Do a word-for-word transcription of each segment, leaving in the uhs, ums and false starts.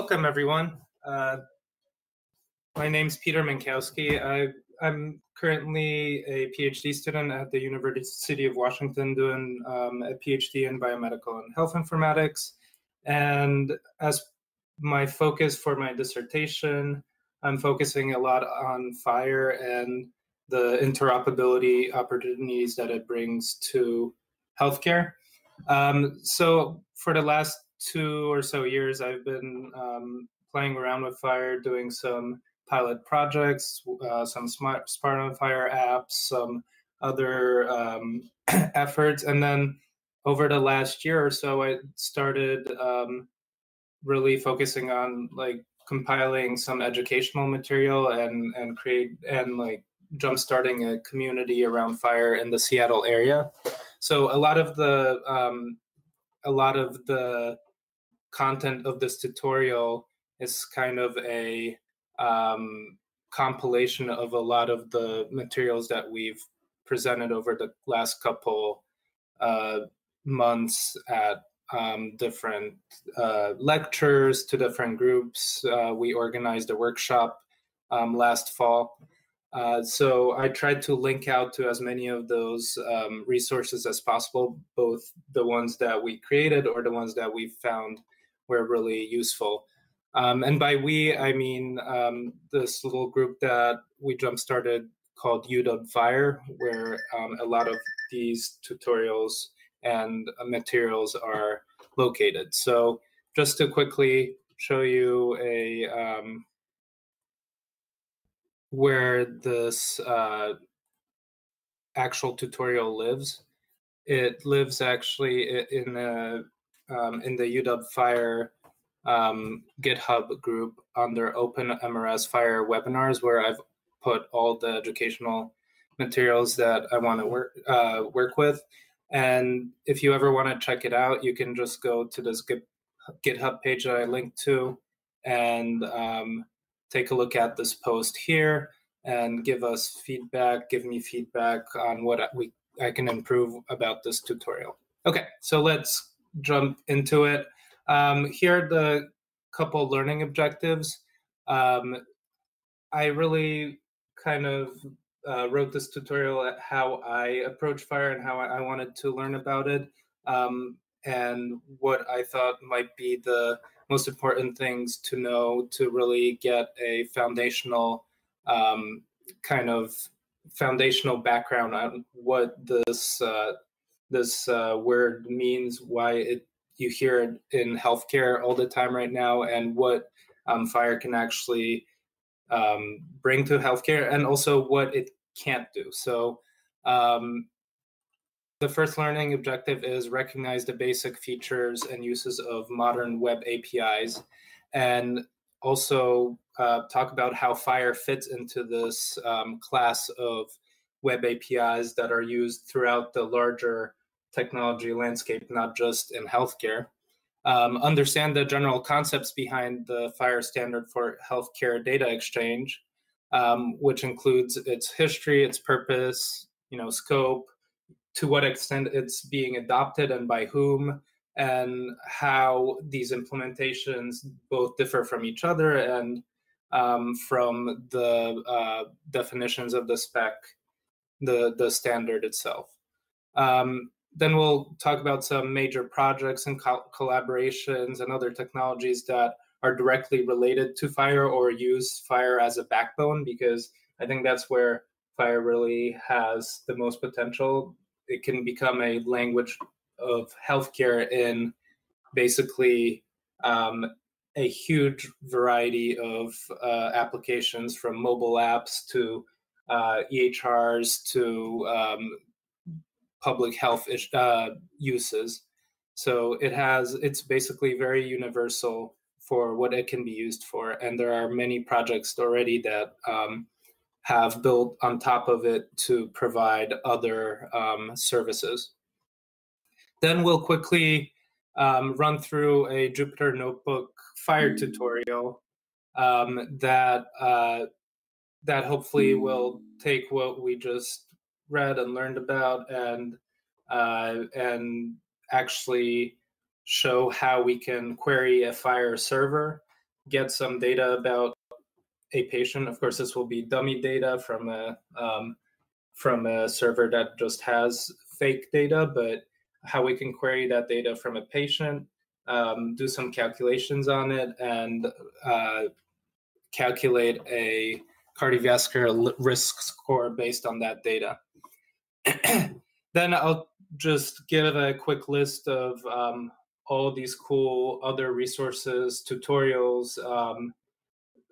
Welcome, everyone. Uh, my name's Peter Minkowski. I, I'm currently a PhD student at the University of Washington doing um, a PhD in biomedical and health informatics. And as my focus for my dissertation, I'm focusing a lot on FHIR and the interoperability opportunities that it brings to healthcare. Um, so for the last two or so years, I've been um, playing around with FHIR, doing some pilot projects, uh, some smart, smart on FHIR apps, some other um, efforts. And then over the last year or so, I started um, really focusing on like compiling some educational material and, and create and like jumpstarting a community around FHIR in the Seattle area. So a lot of the um, a lot of the content of this tutorial is kind of a um, compilation of a lot of the materials that we've presented over the last couple uh, months at um, different uh, lectures to different groups. Uh, we organized a workshop um, last fall. Uh, so I tried to link out to as many of those um, resources as possible, both the ones that we created or the ones that we found were really useful. Um, and by we, I mean um, this little group that we jump-started called U W FHIR, where um, a lot of these tutorials and uh, materials are located. So just to quickly show you a... Um, where this uh, actual tutorial lives. It lives actually in the, um, in the U W FHIR um, GitHub group under OpenMRS FHIR Webinars, where I've put all the educational materials that I want to work, uh, work with. And if you ever want to check it out, you can just go to this GitHub page that I linked to and um, take a look at this post here and give us feedback, give me feedback on what we, I can improve about this tutorial. Okay, so let's jump into it. Um, here are the couple learning objectives. Um, I really kind of uh, wrote this tutorial at how I approach FHIR and how I wanted to learn about it um, and what I thought might be the most important things to know to really get a foundational um, kind of foundational background on what this uh, this uh, word means, why it, you hear it in healthcare all the time right now, and what um, FHIR can actually um, bring to healthcare, and also what it can't do. So um, the first learning objective is recognize the basic features and uses of modern web A P Is, and also uh, talk about how FHIR fits into this um, class of web A P Is that are used throughout the larger technology landscape, not just in healthcare. Um, understand the general concepts behind the FHIR standard for healthcare data exchange, um, which includes its history, its purpose, you know, scope, to what extent it's being adopted and by whom, and how these implementations both differ from each other and um, from the uh, definitions of the spec, the, the standard itself. Um, then we'll talk about some major projects and co collaborations and other technologies that are directly related to FHIR or use FHIR as a backbone, because I think that's where FHIR really has the most potential. It can become a language of healthcare in basically um, a huge variety of uh, applications, from mobile apps to uh, E H Rs to um, public health uh, uses. So it has, it's basically very universal for what it can be used for. And there are many projects already that um, have built on top of it to provide other um, services. Then we'll quickly um, run through a Jupyter Notebook FHIR mm. tutorial um, that uh, that hopefully mm. will take what we just read and learned about and uh, and actually show how we can query a FHIR server get some data about a patient. Of course, this will be dummy data from a um, from a server that just has fake data, but how we can query that data from a patient, um, do some calculations on it, and uh, calculate a cardiovascular risk score based on that data. Then I'll just give a quick list of um, all these cool other resources, tutorials, um,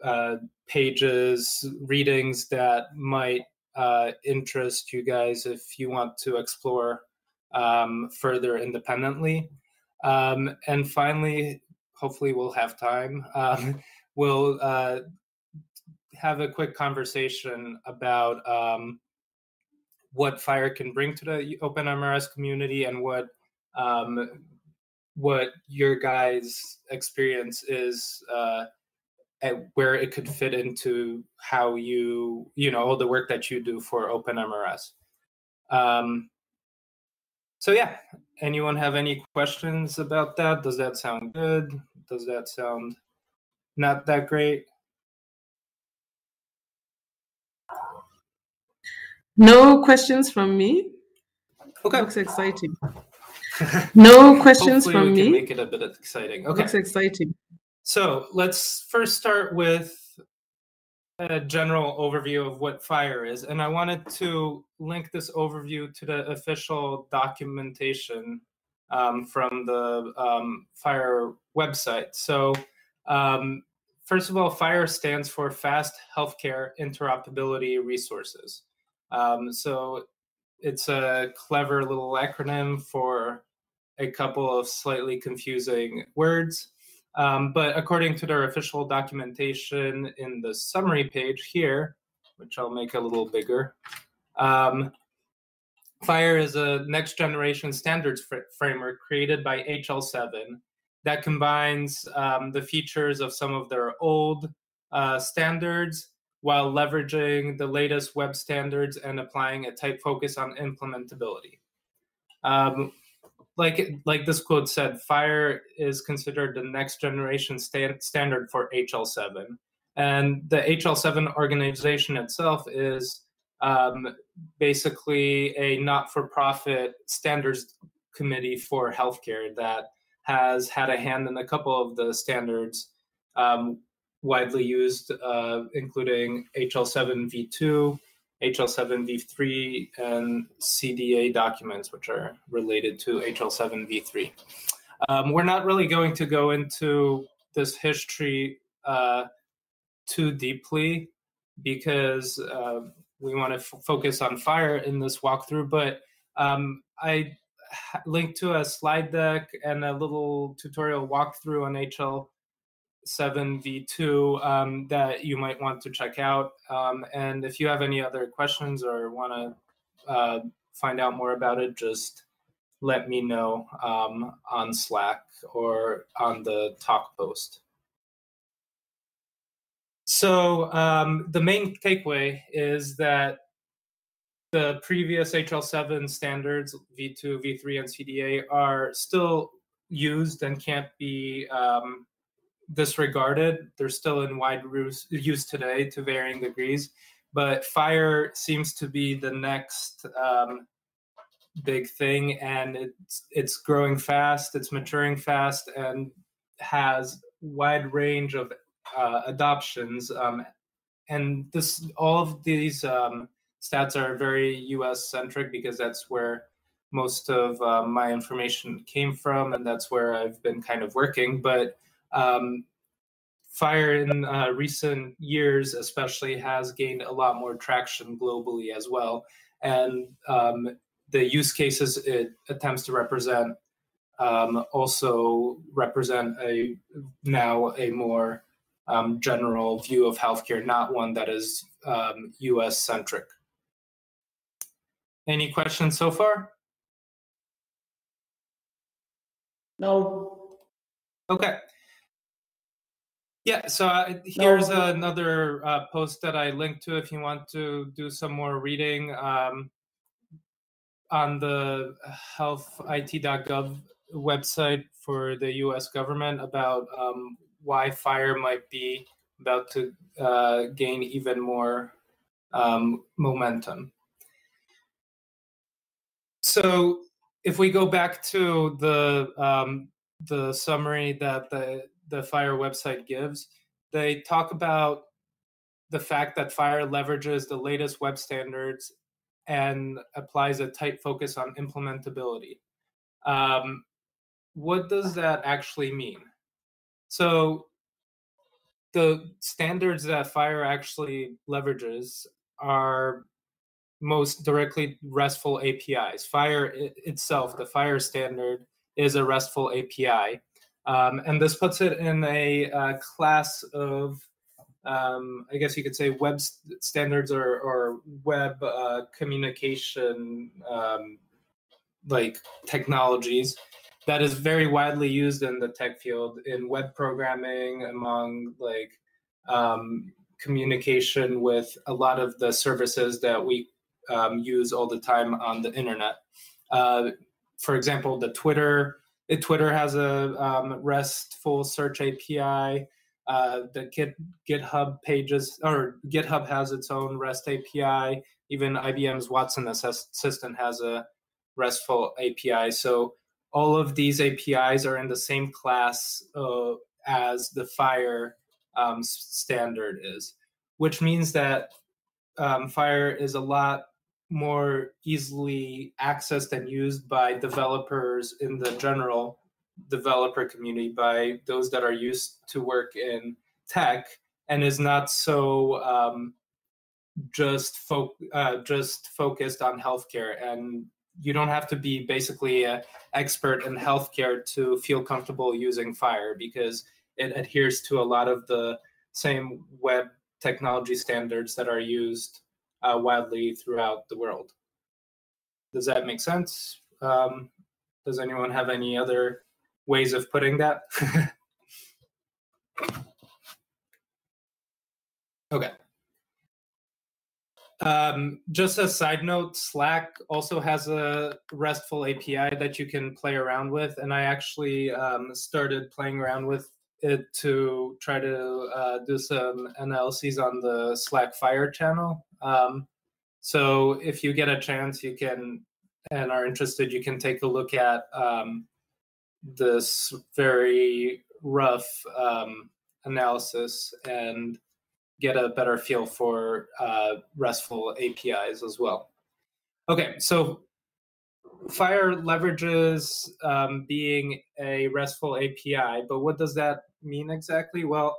uh, pages, readings that might uh, interest you guys if you want to explore um, further independently. Um, and finally, hopefully we'll have time, um, we'll uh, have a quick conversation about um, what FHIR can bring to the OpenMRS community and what um, what your guys' experience is, uh, at where it could fit into how you, you know, all the work that you do for OpenMRS. Um, so yeah, anyone have any questions about that? Does that sound good? Does that sound not that great? No questions from me. Okay. Looks exciting. No questions Hopefully from we can me. Make it a bit exciting. Okay. Looks exciting. So let's first start with a general overview of what FHIR is. And I wanted to link this overview to the official documentation um, from the um, FHIR website. So um, first of all, FHIR stands for Fast Healthcare Interoperability Resources. Um, so it's a clever little acronym for a couple of slightly confusing words. Um, but according to their official documentation in the summary page here, which I'll make a little bigger, um, FHIR is a next generation standards fr framework created by H L seven that combines um, the features of some of their old uh, standards while leveraging the latest web standards and applying a tight focus on implementability. Um, like, like this quote said, FHIR is considered the next generation stand, standard for H L seven. And the H L seven organization itself is um, basically a not-for-profit standards committee for healthcare that has had a hand in a couple of the standards um, widely used, uh, including H L seven v two, H L seven v three, and C D A documents, which are related to H L seven v three. Um, we're not really going to go into this history uh, too deeply because uh, we want to focus on FHIR in this walkthrough, but um, I linked to a slide deck and a little tutorial walkthrough on H L seven v two um, that you might want to check out. Um, and if you have any other questions or want to uh, find out more about it, just let me know um, on Slack or on the talk post. So um, the main takeaway is that the previous H L seven standards, v two, v three, and C D A, are still used and can't be um, disregarded. They're still in wide use today to varying degrees, but FHIR seems to be the next um, big thing, and it's it's growing fast, it's maturing fast, and has wide range of uh, adoptions. Um, and this, all of these um, stats are very U S centric because that's where most of uh, my information came from, and that's where I've been kind of working, but. Um, FHIR in uh, recent years especially has gained a lot more traction globally as well, and um, the use cases it attempts to represent um, also represent a now a more um, general view of healthcare, not one that is um, U S centric. Any questions so far? No. Okay. Yeah, so I, here's no. another uh, post that I linked to if you want to do some more reading um, on the health I T dot gov website for the U S government about um, why FHIR might be about to uh, gain even more um, momentum. So if we go back to the um, the summary that the the FHIR website gives, they talk about the fact that FHIR leverages the latest web standards and applies a tight focus on implementability. Um, what does that actually mean? So the standards that FHIR actually leverages are most directly RESTful A P Is. FHIR itself, the FHIR standard, is a RESTful A P I. Um, and this puts it in a uh, class of, um, I guess you could say, web st standards or, or web uh, communication um, like technologies that is very widely used in the tech field, in web programming, among like um, communication with a lot of the services that we um, use all the time on the internet. Uh, for example, the Twitter, it, Twitter has a um, RESTful search A P I. Uh, the Git, GitHub pages, or GitHub has its own REST A P I. Even I B M's Watson Assistant has a RESTful A P I. So all of these A P Is are in the same class uh, as the FHIR um, standard is, which means that um, FHIR is a lot more easily accessed and used by developers in the general developer community, by those that are used to work in tech, and is not so um, just fo uh, just focused on healthcare. And you don't have to be basically an expert in healthcare to feel comfortable using FHIR, because it adheres to a lot of the same web technology standards that are used uh, widely throughout the world. Does that make sense? Um, does anyone have any other ways of putting that? Okay. Um, just a side note, Slack also has a RESTful A P I that you can play around with, and I actually um, started playing around with it to try to uh, do some analyses on the Slack FHIR channel. Um, so if you get a chance, you can, and are interested, you can take a look at um, this very rough um, analysis and get a better feel for uh, RESTful A P Is as well. Okay, so FHIR leverages um, being a RESTful A P I, but what does that mean exactly? Well,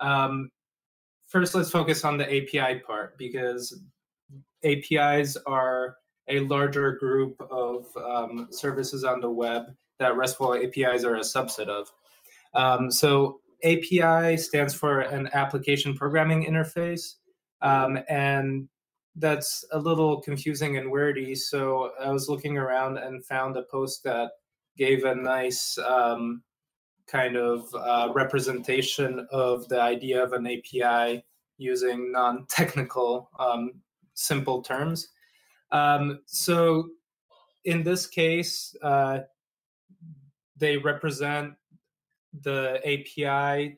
um, first let's focus on the A P I part, because A P Is are a larger group of um, services on the web that RESTful A P Is are a subset of. Um, so A P I stands for an application programming interface, um, and that's a little confusing and wordy. So I was looking around and found a post that gave a nice um, kind of uh, representation of the idea of an A P I using non-technical, um, simple terms. Um, so in this case, uh, they represent the A P I,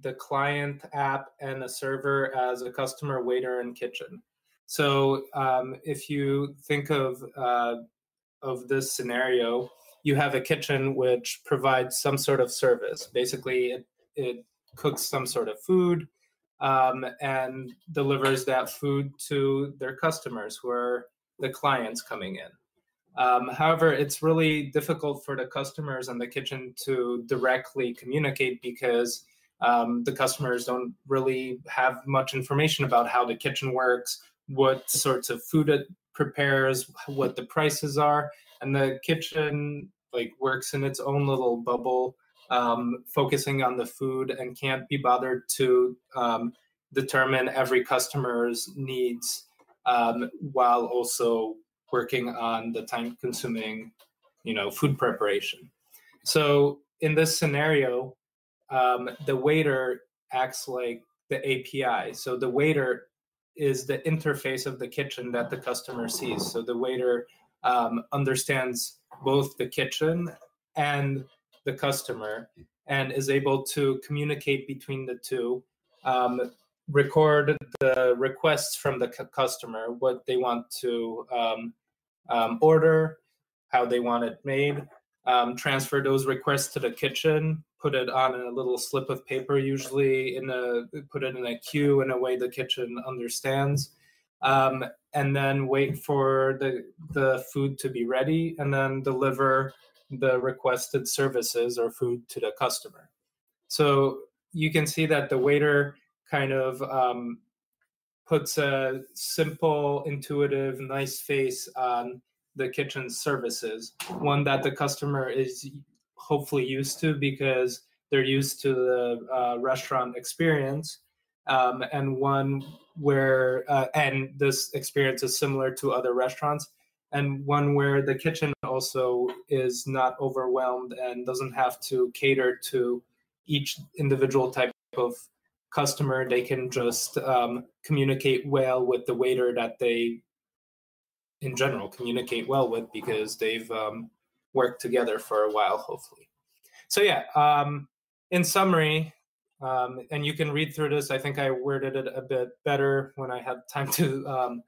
the client app, and a server as a customer, waiter, and kitchen. So um, if you think of uh, of this scenario, you have a kitchen which provides some sort of service. Basically, it, it cooks some sort of food um, and delivers that food to their customers, who are the clients coming in. Um, however, it's really difficult for the customers and the kitchen to directly communicate, because um, the customers don't really have much information about how the kitchen works, what sorts of food it prepares, what the prices are, and the kitchen like works in its own little bubble, um, focusing on the food, and can't be bothered to um, determine every customer's needs um, while also working on the time-consuming, you know, food preparation. So in this scenario, um, the waiter acts like the A P I. So the waiter is the interface of the kitchen that the customer sees. So the waiter um, understands both the kitchen and the customer, and is able to communicate between the two, um, record the requests from the c customer, what they want to um, um, order, how they want it made, um, transfer those requests to the kitchen, put it on a little slip of paper, usually in a, put it in a queue in a way the kitchen understands, um, and then wait for the, the food to be ready, and then deliver the requested services or food to the customer. So you can see that the waiter kind of um, puts a simple, intuitive, nice face on the kitchen services, one that the customer is hopefully used to because they're used to the uh, restaurant experience, um, and one where, uh, and this experience is similar to other restaurants, and one where the kitchen also is not overwhelmed and doesn't have to cater to each individual type of customer. They can just um, communicate well with the waiter that they, in general, communicate well with because they've um, worked together for a while, hopefully. So yeah, um, in summary, um, and you can read through this, I think I worded it a bit better when I had time to um,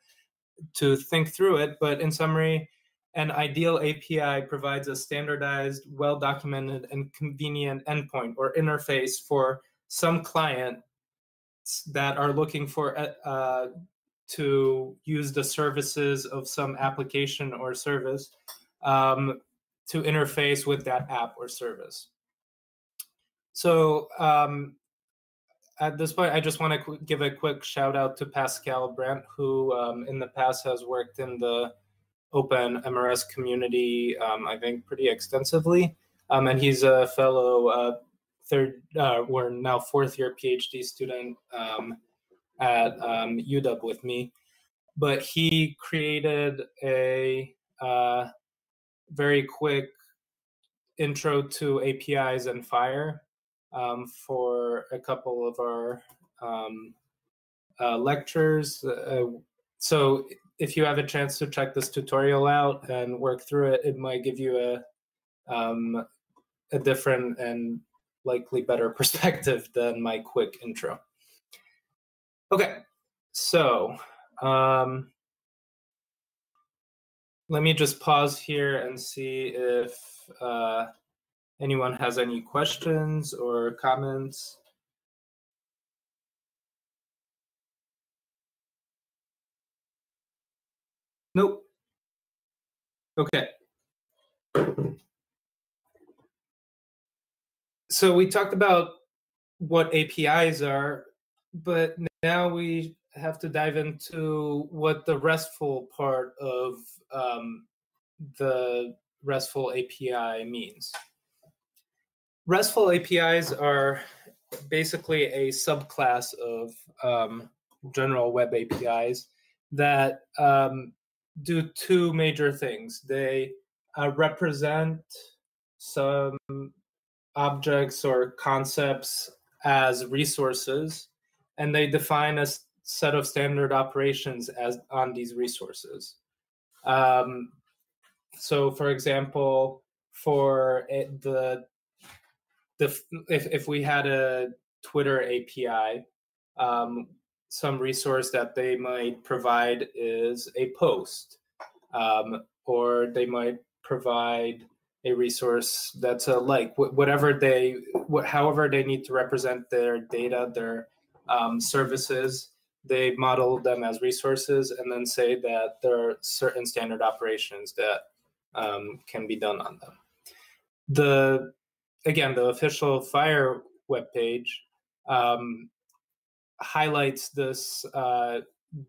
to think through it, but in summary, an ideal A P I provides a standardized, well-documented, and convenient endpoint or interface for some clients that are looking for uh, to use the services of some application or service um, to interface with that app or service. So um, at this point, I just want to give a quick shout out to Pascal Brandt, who um, in the past has worked in the OpenMRS community, um, I think, pretty extensively. Um, and he's a fellow uh, third, uh, or now fourth year PhD student um, at um, U W with me. But he created a uh, very quick intro to A P Is and FHIR um, for a couple of our um, uh, lectures. Uh, so if you have a chance to check this tutorial out and work through it, it might give you a, um, a different and likely better perspective than my quick intro. Okay, so um, let me just pause here and see if uh, anyone has any questions or comments. Nope. Okay. So we talked about what A P Is are, but now we have to dive into what the RESTful part of um, the RESTful A P I means. RESTful A P Is are basically a subclass of um, general web A P Is that um, do two major things. They uh, represent some objects or concepts as resources, and they define a set of standard operations as on these resources. Um, so, for example, for it, the, the if if we had a Twitter A P I, um, some resource that they might provide is a post, um, or they might provide a resource that's a like, whatever they, however they need to represent their data, their um, services, they model them as resources and then say that there are certain standard operations that um, can be done on them. The, again, the official FHIR webpage um, highlights this uh,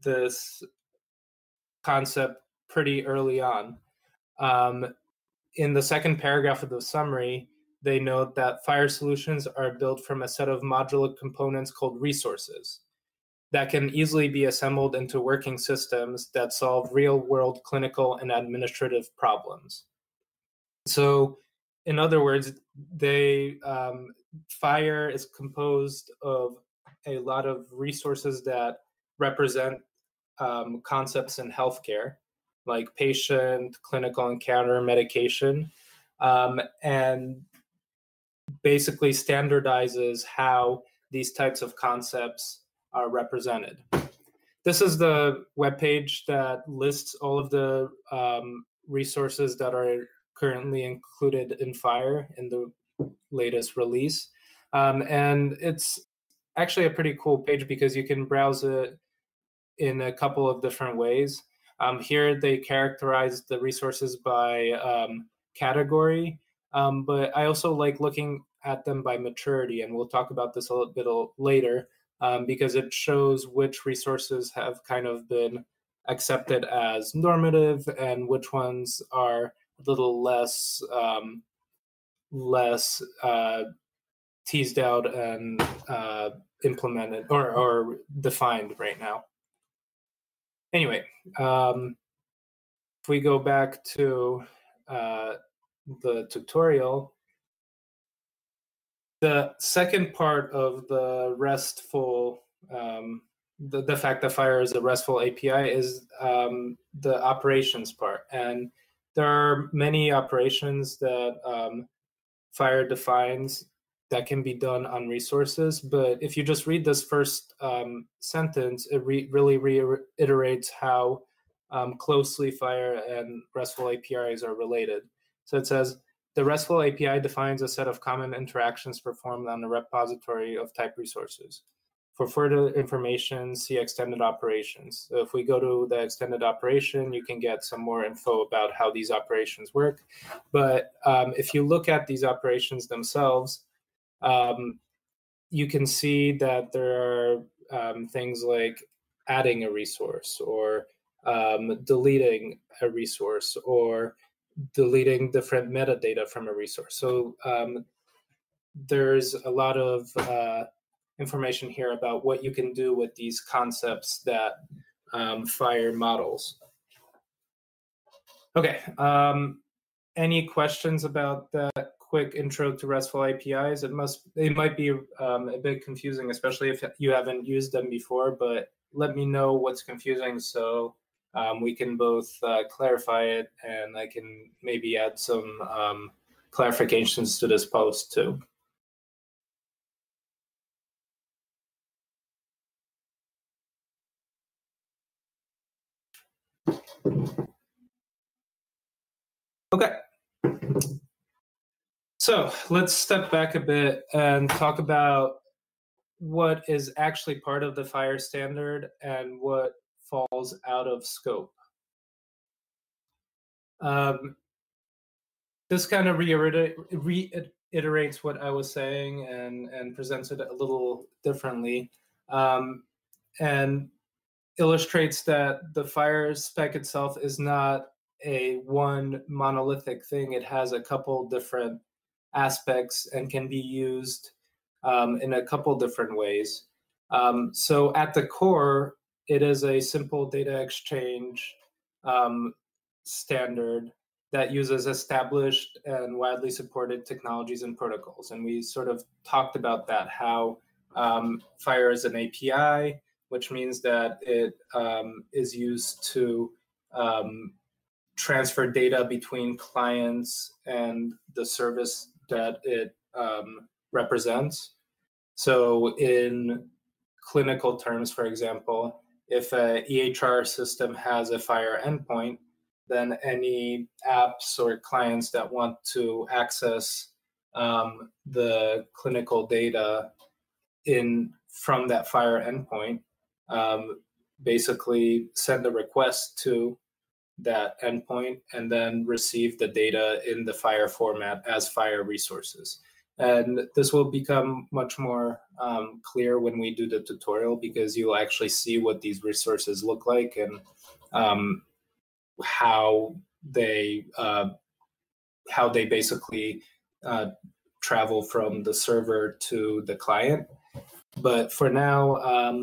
this concept pretty early on. Um, in the second paragraph of the summary, they note that FHIR solutions are built from a set of modular components called resources that can easily be assembled into working systems that solve real-world clinical and administrative problems. So, in other words, they um, FHIR is composed of a lot of resources that represent um, concepts in healthcare, like patient, clinical encounter, medication, um, and basically standardizes how these types of concepts are represented. This is the webpage that lists all of the um, resources that are currently included in FHIR in the latest release. Um, and it's actually a pretty cool page because you can browse it in a couple of different ways. Um, here they characterize the resources by um, category, um, but I also like looking at them by maturity, and we'll talk about this a little bit later um, because it shows which resources have kind of been accepted as normative and which ones are a little less um, less uh, teased out and uh, implemented or, or defined right now. Anyway, um, if we go back to uh, the tutorial, the second part of the RESTful, um, the, the fact that FHIR is a RESTful A P I is um, the operations part. And there are many operations that um, FHIR defines that can be done on resources. But if you just read this first um, sentence, it re really reiterates how um, closely FHIR and RESTful A P Is are related. So it says, the RESTful A P I defines a set of common interactions performed on the repository of type resources. For further information, see extended operations. So if we go to the extended operation, you can get some more info about how these operations work. But um, if you look at these operations themselves, Um, you can see that there are um, things like adding a resource or um, deleting a resource or deleting different metadata from a resource. So um, there's a lot of uh, information here about what you can do with these concepts that um, FHIR models. Okay, um, any questions about that? Quick intro to RESTful A P Is. It must, it might be um, a bit confusing, especially if you haven't used them before, but let me know what's confusing so um, we can both uh, clarify it, and I can maybe add some um, clarifications to this post too. Okay. So let's step back a bit and talk about what is actually part of the FHIR standard and what falls out of scope. Um, this kind of reiterates what I was saying and, and presents it a little differently um, and illustrates that the FHIR spec itself is not a one monolithic thing. It has a couple different aspects and can be used um, in a couple different ways. Um, so at the core, it is a simple data exchange um, standard that uses established and widely supported technologies and protocols. And we sort of talked about that, how um, FHIR is an A P I, which means that it um, is used to um, transfer data between clients and the service that it um, represents. So in clinical terms, for example, if an E H R system has a FHIR endpoint, then any apps or clients that want to access um, the clinical data in from that FHIR endpoint um, basically send a request to that endpoint and then receive the data in the FHIR format as FHIR resources. And this will become much more um, clear when we do the tutorial, because you'll actually see what these resources look like and um, how they uh, how they basically uh, travel from the server to the client. But for now, um,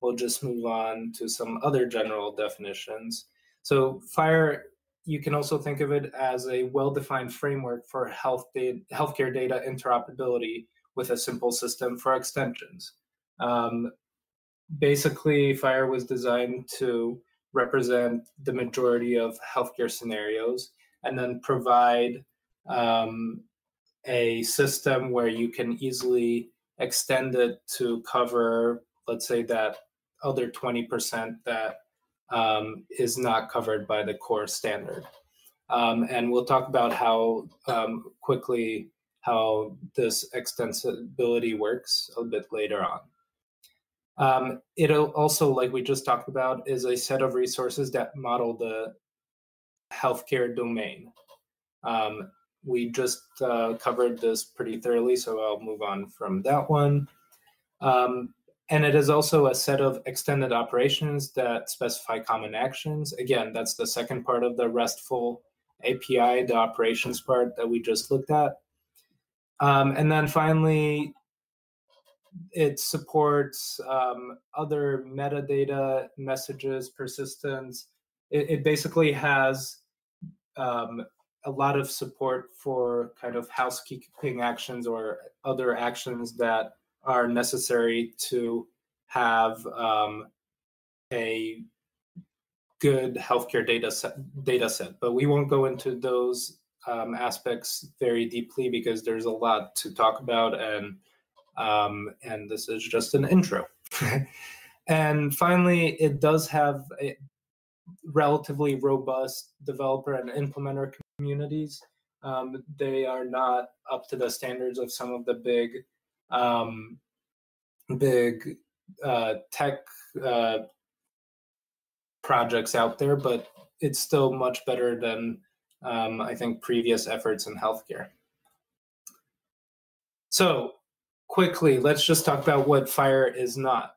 we'll just move on to some other general definitions. So FHIR, you can also think of it as a well-defined framework for health data, healthcare data interoperability with a simple system for extensions. Um, basically, FHIR was designed to represent the majority of healthcare scenarios and then provide um, a system where you can easily extend it to cover, let's say, that other twenty percent that um, is not covered by the core standard. Um, and we'll talk about how um, quickly how this extensibility works a bit later on. Um, it'll also, like we just talked about, is a set of resources that model the healthcare domain. Um, we just uh, covered this pretty thoroughly, so I'll move on from that one. Um, and it is also a set of extended operations that specify common actions. Again, that's the second part of the RESTful A P I, the operations part that we just looked at. Um, and then finally, it supports um, other metadata, messages, persistence. It, it basically has um, a lot of support for kind of housekeeping actions or other actions that are necessary to have um, a good healthcare data set, data set. But we won't go into those um, aspects very deeply because there's a lot to talk about, and um, and this is just an intro. And finally, it does have a relatively robust developer and implementer communities. Um, they are not up to the standards of some of the big um big uh tech uh projects out there, but it's still much better than um I think previous efforts in healthcare. So quickly, let's just talk about what FHIR is not.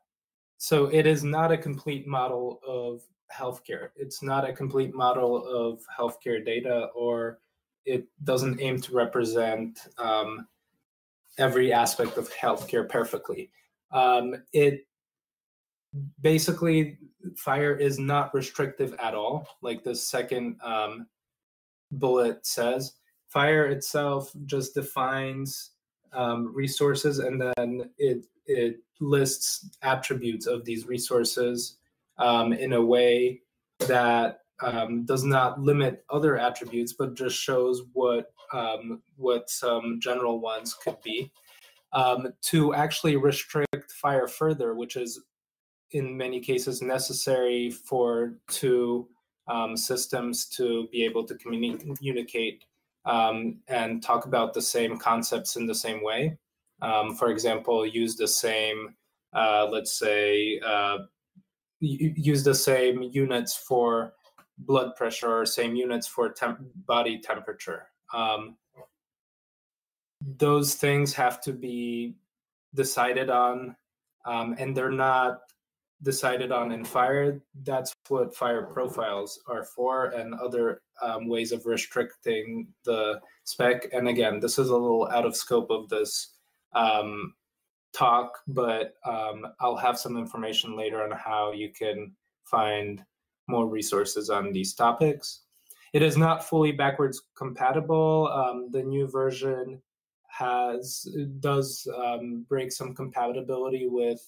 So it is not a complete model of healthcare. It's not a complete model of healthcare data, or it doesn't aim to represent um every aspect of healthcare perfectly. Um, it basically, FHIR is not restrictive at all, like the second um, bullet says. FHIR itself just defines um, resources, and then it, it lists attributes of these resources um, in a way that um, does not limit other attributes, but just shows what Um, what some general ones could be. Um, to actually restrict FHIR further, which is in many cases necessary for two um, systems to be able to communi communicate um, and talk about the same concepts in the same way. Um, for example, use the same, uh, let's say, uh, use the same units for blood pressure or same units for temp body temperature. Um, those things have to be decided on, um, and they're not decided on in FHIR. That's what FHIR profiles are for, and other um, ways of restricting the spec. And again, this is a little out of scope of this um, talk, but um, I'll have some information later on how you can find more resources on these topics. It is not fully backwards compatible. Um, the new version has does um, break some compatibility with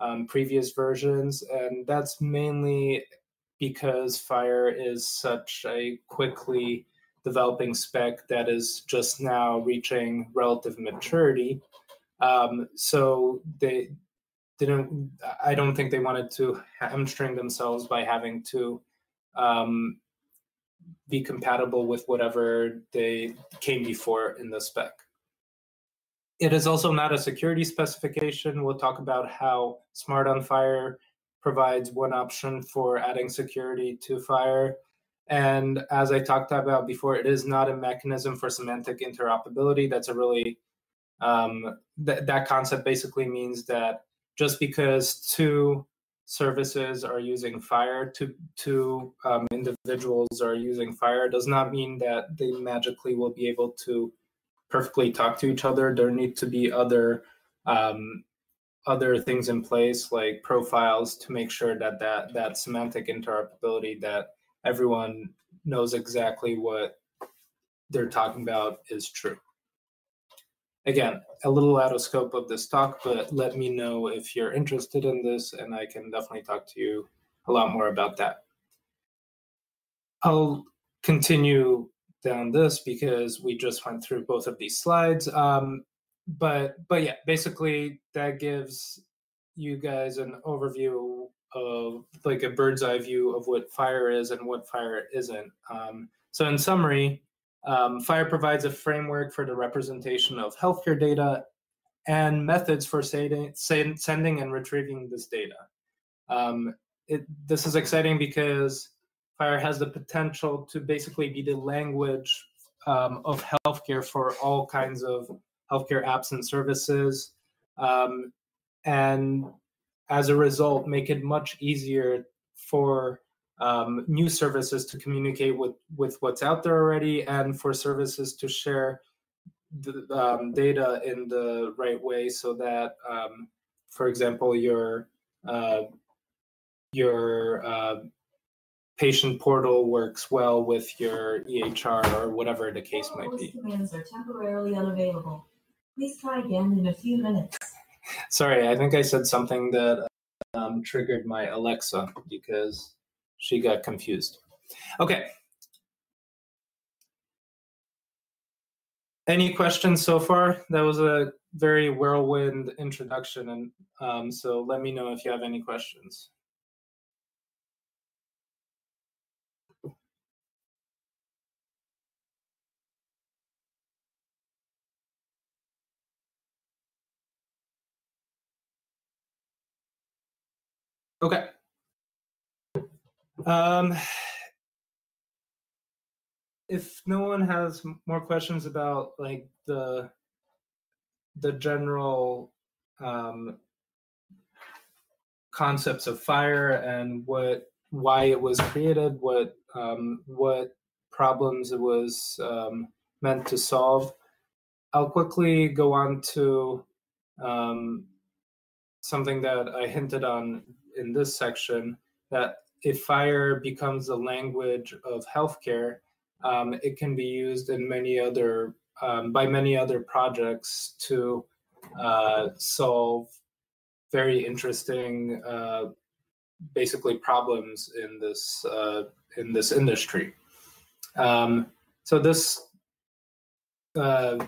um, previous versions, and that's mainly because FHIR is such a quickly developing spec that is just now reaching relative maturity. Um, so they didn't. I don't think they wanted to hamstring themselves by having to Um, be compatible with whatever they came before in the spec. It is also not a security specification. We'll talk about how SMART on FHIR provides one option for adding security to FHIR. And as I talked about before, it is not a mechanism for semantic interoperability. That's a really, um, th that concept basically means that just because two services are using FHIR, two, two um, individuals are using FHIR, does not mean that they magically will be able to perfectly talk to each other. There need to be other um, other things in place, like profiles, to make sure that, that that semantic interoperability, that everyone knows exactly what they're talking about, is true. Again, a little out of scope of this talk, but let me know if you're interested in this, and I can definitely talk to you a lot more about that. I'll continue down this because we just went through both of these slides. Um, but but yeah, basically that gives you guys an overview of like a bird's eye view of what FHIR is and what FHIR isn't. Um, so in summary, um, FHIR provides a framework for the representation of healthcare data and methods for sending and retrieving this data. Um, it, this is exciting because FHIR has the potential to basically be the language um, of healthcare for all kinds of healthcare apps and services, um, and as a result, make it much easier for um, new services to communicate with, with what's out there already, and for services to share the um, data in the right way so that, um, for example, your uh, your uh, patient portal works well with your E H R or whatever the case might be. Commands are temporarily unavailable. Please try again in a few minutes. Sorry, I think I said something that um, triggered my Alexa because she got confused. Okay. Any questions so far? That was a very whirlwind introduction, and um, so let me know if you have any questions. Okay. Um, if no one has more questions about like the the general um, concepts of FHIR and what why it was created, what um, what problems it was um, meant to solve, I'll quickly go on to um, something that I hinted on in this section, that if FHIR becomes the language of healthcare, um, it can be used in many other um, by many other projects to uh, solve very interesting, uh, basically problems in this uh, in this industry. Um, so this uh,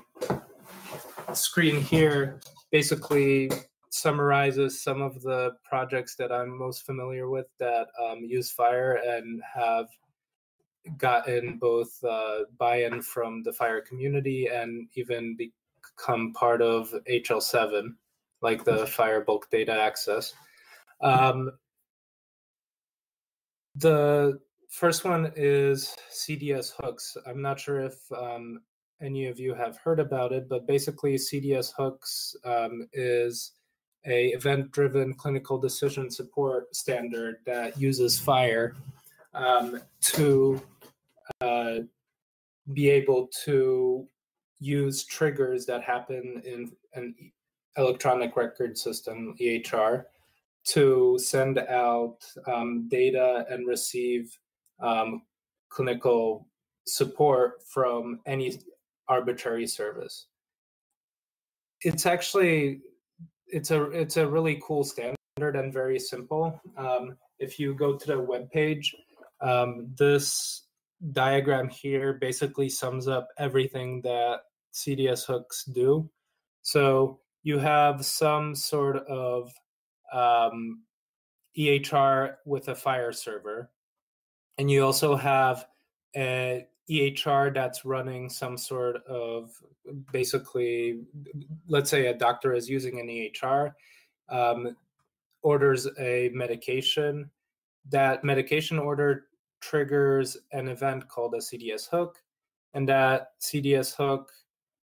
screen here basically summarizes some of the projects that I'm most familiar with that um, use FHIR and have gotten both uh, buy-in from the FHIR community and even become part of H L seven, like the FHIR bulk data access. Um, the first one is C D S hooks. I'm not sure if um, any of you have heard about it, but basically C D S hooks um, is a event-driven clinical decision support standard that uses FHIR um, to uh, be able to use triggers that happen in an electronic record system, E H R, to send out um, data and receive um, clinical support from any arbitrary service. It's actually It's a it's a really cool standard and very simple. Um, if you go to the web page, um, this diagram here basically sums up everything that C D S hooks do. So you have some sort of um, E H R with a FHIR server, and you also have a E H R that's running some sort of, basically, let's say a doctor is using an E H R, um, orders a medication. That medication order triggers an event called a C D S hook, and that C D S hook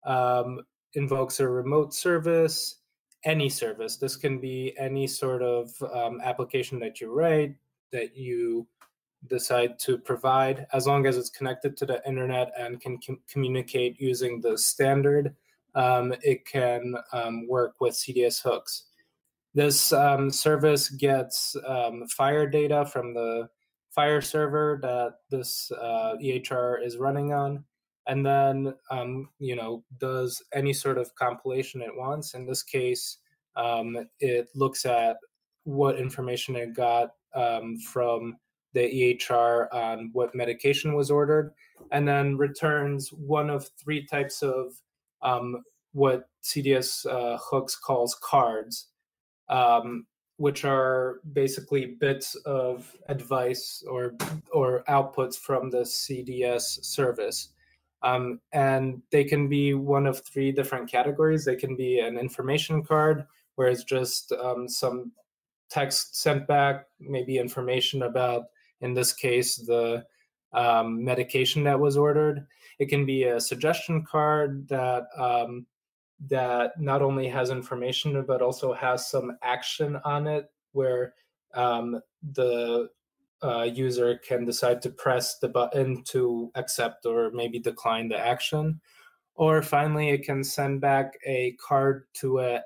um, invokes a remote service, any service. This can be any sort of um, application that you write, that you decide to provide, as long as it's connected to the internet and can com communicate using the standard. Um, it can um, work with C D S hooks. This um, service gets um, FHIR data from the FHIR server that this uh, E H R is running on, and then um, you know, does any sort of compilation it wants. In this case, um, it looks at what information it got um, from the E H R on what medication was ordered, and then returns one of three types of um, what C D S uh, hooks calls cards, um, which are basically bits of advice or or outputs from the C D S service. Um, and they can be one of three different categories. They can be an information card, where it's just um, some text sent back, maybe information about, in this case, the um, medication that was ordered. It can be a suggestion card that um, that not only has information, but also has some action on it, where um, the uh, user can decide to press the button to accept or maybe decline the action. Or finally, it can send back a card to a,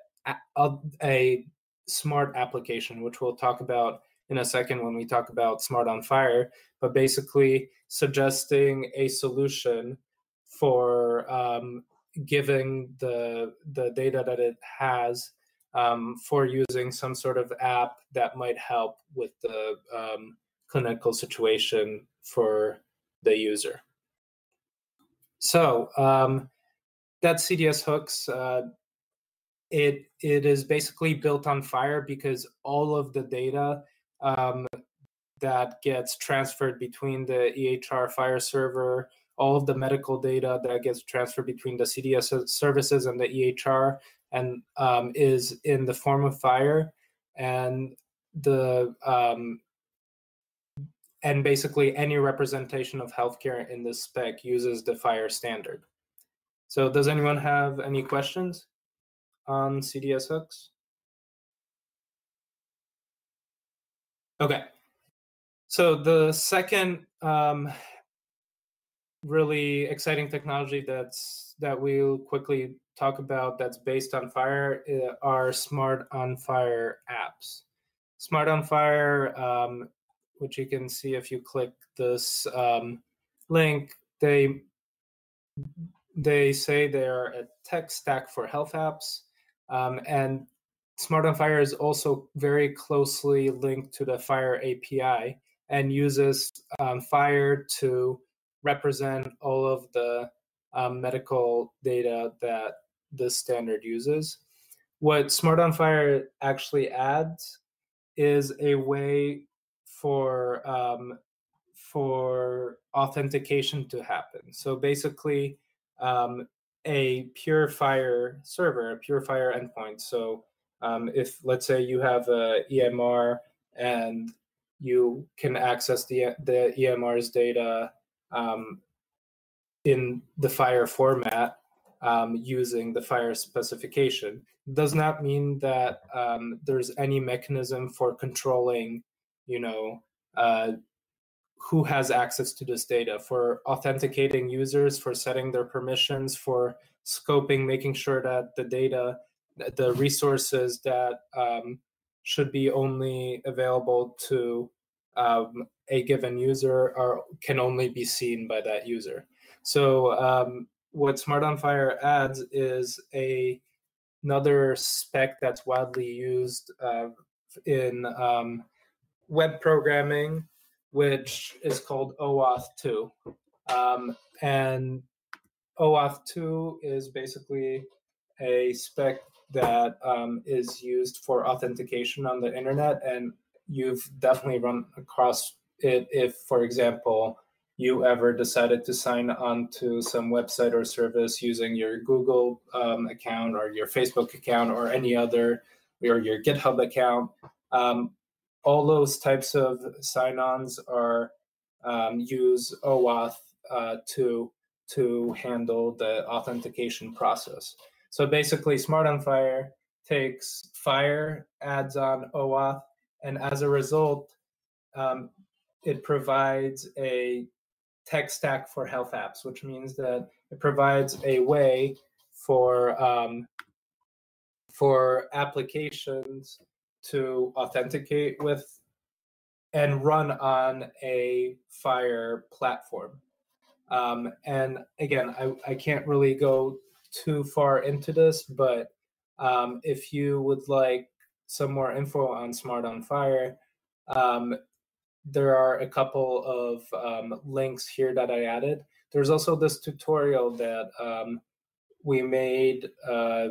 a, a smart application, which we'll talk about in a second when we talk about SMART on FHIR, but basically suggesting a solution for um, giving the the data that it has um, for using some sort of app that might help with the um, clinical situation for the user. So um, that's C D S hooks. Uh, it it is basically built on FHIR because all of the data Um, that gets transferred between the E H R FHIR server, all of the medical data that gets transferred between the C D S services and the E H R, and um, is in the form of FHIR, and the um, and basically any representation of healthcare in this spec uses the FHIR standard. So, does anyone have any questions on C D S hooks? Okay, so the second um, really exciting technology that's that we'll quickly talk about that's based on FHIR are SMART on FHIR apps. SMART on FHIR, um, which you can see if you click this um, link, they they say they are a tech stack for health apps, um, and SMART on FHIR is also very closely linked to the FHIR A P I and uses um, FHIR to represent all of the um, medical data that the standard uses. What SMART on FHIR actually adds is a way for, um, for authentication to happen. So basically um, a pure FHIR server, a pure FHIR endpoint. So Um, if, let's say, you have an E M R and you can access the, the E M R's data um, in the FHIR format um, using the FHIR specification, does not mean that um, there's any mechanism for controlling, you know, uh, who has access to this data, for authenticating users, for setting their permissions, for scoping, making sure that the data, the resources that um, should be only available to um, a given user are can only be seen by that user. So um, what SMART on FHIR adds is a, another spec that's widely used uh, in um, web programming, which is called OAuth two. Um, and OAuth two is basically a spec that um, is used for authentication on the internet, and you've definitely run across it if, for example, you ever decided to sign on to some website or service using your Google um, account or your Facebook account or any other, or your GitHub account. Um, all those types of sign-ons are um, use OAuth uh, to, to handle the authentication process. So basically, SMART on FHIR takes FHIR, adds on OAuth, and as a result, um, it provides a tech stack for health apps, which means that it provides a way for um, for applications to authenticate with and run on a FHIR platform. Um, and again, I, I can't really go too far into this, but um, if you would like some more info on SMART on FHIR, um, there are a couple of um, links here that I added. There's also this tutorial that um, we made uh,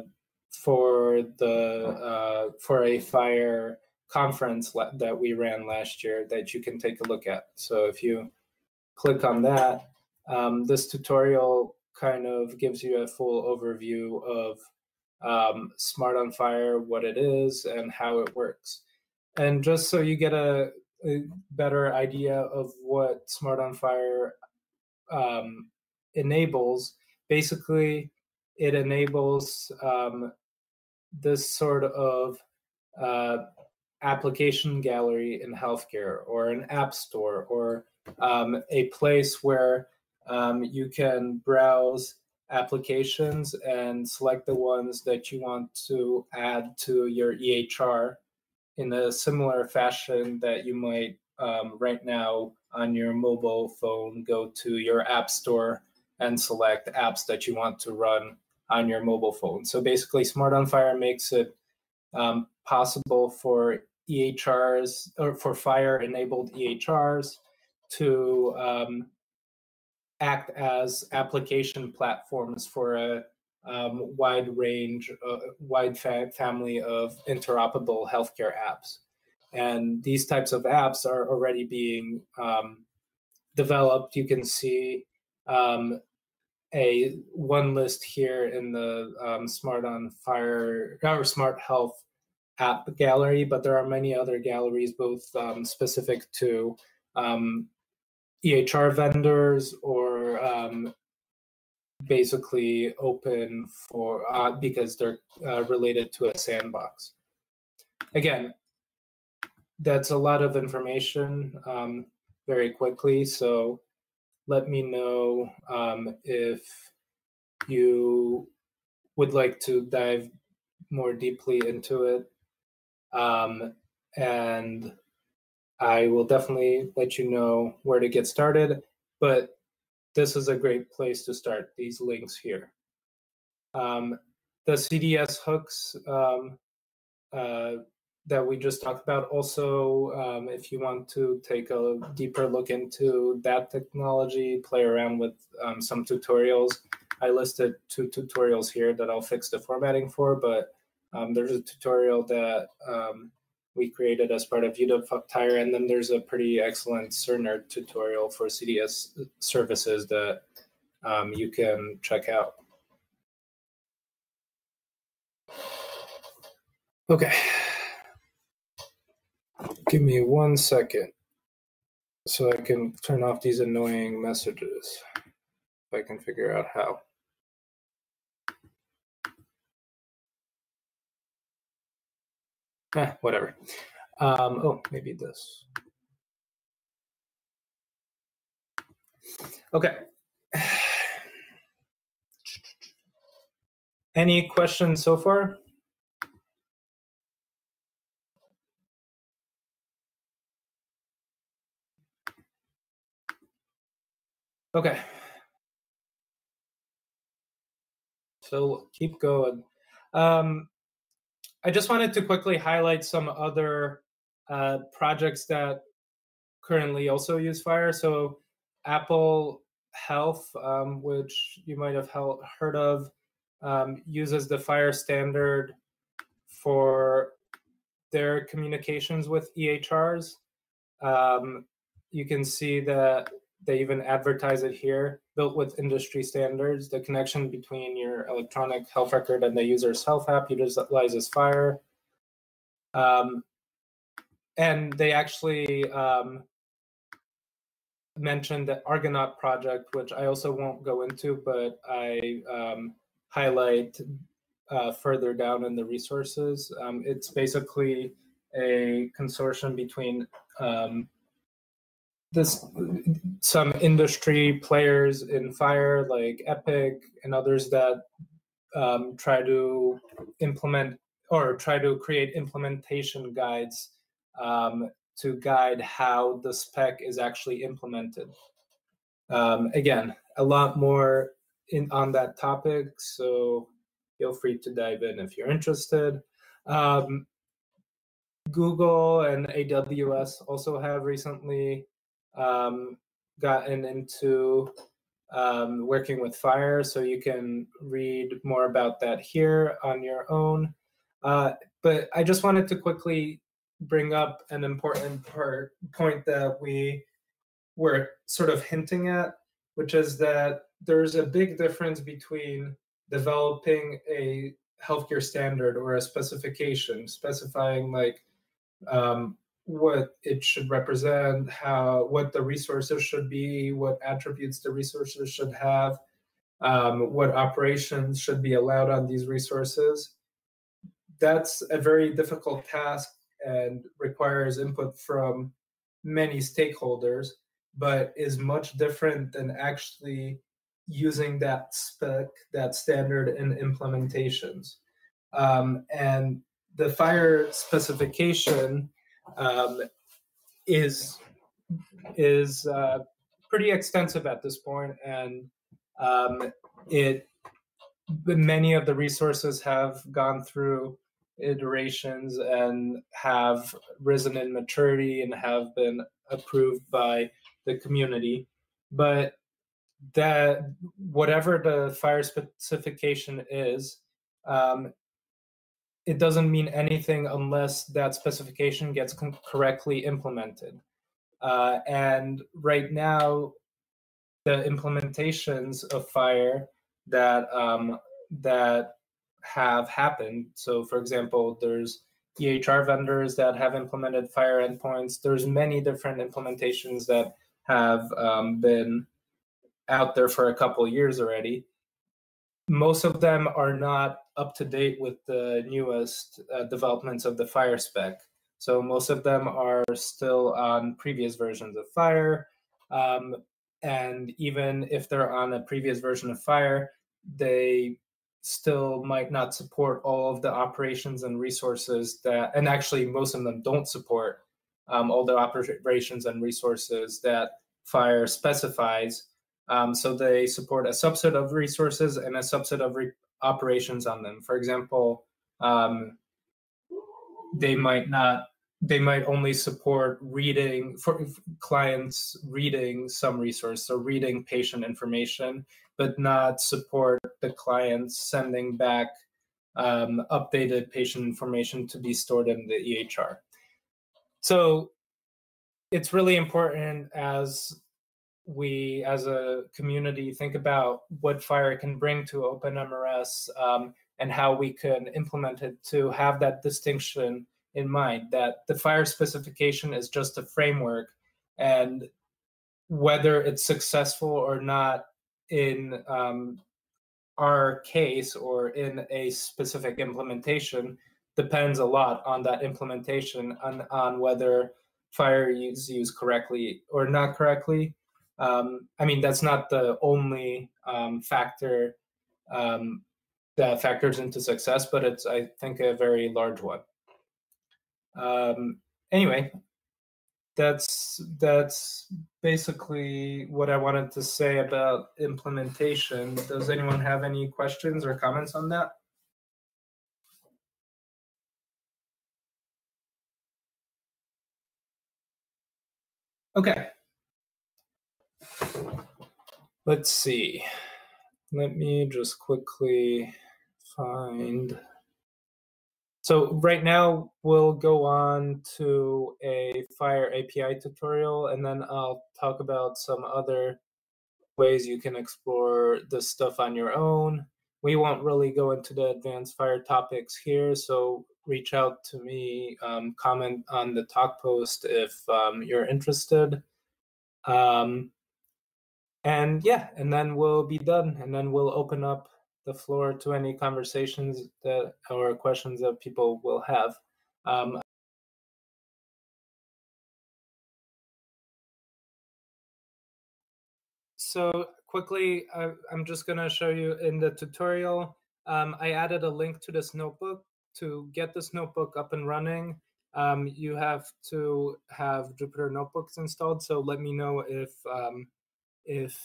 for the uh, for a FHIR conference that we ran last year that you can take a look at. So if you click on that, um, this tutorial kind of gives you a full overview of um, SMART on FHIR, what it is and how it works. And just so you get a, a better idea of what SMART on FHIR um, enables, basically it enables um, this sort of uh, application gallery in healthcare, or an app store, or um, a place where um, you can browse applications and select the ones that you want to add to your E H R in a similar fashion that you might um, right now on your mobile phone go to your app store and select apps that you want to run on your mobile phone. So basically SMART on FHIR makes it um, possible for E H Rs, or for FHIR enabled E H Rs, to um, act as application platforms for a um, wide range, uh, wide fa family of interoperable healthcare apps. And these types of apps are already being um, developed. You can see um, a one list here in the um, SMART on FHIR or Smart Health app gallery, but there are many other galleries, both um, specific to um, E H R vendors, or um, basically open for uh, because they're uh, related to a sandbox. Again, that's a lot of information um, very quickly. So let me know um, if you would like to dive more deeply into it. Um, and I will definitely let you know where to get started, but this is a great place to start, these links here. Um, the C D S hooks um, uh, that we just talked about, also, um, if you want to take a deeper look into that technology, play around with um, some tutorials. I listed two tutorials here that I'll fix the formatting for, but Um, there's a tutorial that um, we created as part of U W FHIR, and then there's a pretty excellent CERNER tutorial for C D S services that um, you can check out. Okay. Give me one second so I can turn off these annoying messages, if I can figure out how. Eh, whatever. Um, oh, maybe this. Okay. Any questions so far? Okay. So keep going. Um, I just wanted to quickly highlight some other uh, projects that currently also use FHIR. So Apple Health, um, which you might have heard of, um, uses the FHIR standard for their communications with E H Rs. Um, you can see that they even advertise it here, built with industry standards. The connection between your electronic health record and the user's health app utilizes FHIR. Um, and they actually um, mentioned the Argonaut project, which I also won't go into, but I um, highlight uh, further down in the resources. Um, it's basically a consortium between um, This, some industry players in FHIR like Epic and others that um, try to implement or try to create implementation guides um, to guide how the spec is actually implemented. Um, again, a lot more in, on that topic, so feel free to dive in if you're interested. Um, Google and A W S also have recently um, gotten into um, working with FHIR, so you can read more about that here on your own. Uh, but I just wanted to quickly bring up an important part, point that we were sort of hinting at, which is that there's a big difference between developing a healthcare standard or a specification, specifying like um, what it should represent, how, what the resources should be, what attributes the resources should have, um, what operations should be allowed on these resources. That's a very difficult task and requires input from many stakeholders, but is much different than actually using that spec, that standard in implementations. Um, and the FHIR specification um, is, is uh, pretty extensive at this point, and um, it, many of the resources have gone through iterations and have risen in maturity and have been approved by the community. But that whatever the FHIR specification is, um, it doesn't mean anything unless that specification gets correctly implemented. Uh, and right now, the implementations of FHIR that um, that have happened. So, for example, there's E H R vendors that have implemented FHIR endpoints. There's many different implementations that have um, been out there for a couple of years already. Most of them are not up to date with the newest uh, developments of the FHIR spec. So most of them are still on previous versions of FHIR. Um, and even if they're on a previous version of FHIR, they still might not support all of the operations and resources that, and actually most of them don't support um, all the operations and resources that FHIR specifies. Um, so they support a subset of resources and a subset of re operations on them. For example, um, they might not, they might only support reading, for clients reading some resource, so reading patient information, but not support the clients sending back um, updated patient information to be stored in the E H R. So it's really important as we as a community think about what FHIR can bring to OpenMRS um, and how we can implement it to have that distinction in mind, that the FHIR specification is just a framework, and whether it's successful or not in um, our case or in a specific implementation depends a lot on that implementation and on whether FHIR is used correctly or not correctly. Um, I mean, that's not the only um, factor um, that factors into success, but it's, I think, a very large one. Um, anyway, that's, that's basically what I wanted to say about implementation. Does anyone have any questions or comments on that? Okay. Let's see. Let me just quickly find. So right now we'll go on to a FHIR A P I tutorial, and then I'll talk about some other ways you can explore this stuff on your own. We won't really go into the advanced FHIR topics here, so reach out to me, um, comment on the talk post if um, you're interested. Um, And yeah, and then we'll be done, and then we'll open up the floor to any conversations that or questions that people will have. Um, so quickly, I, I'm just gonna show you in the tutorial, um, I added a link to this notebook. To get this notebook up and running, um, you have to have Jupyter Notebooks installed, so let me know if um, if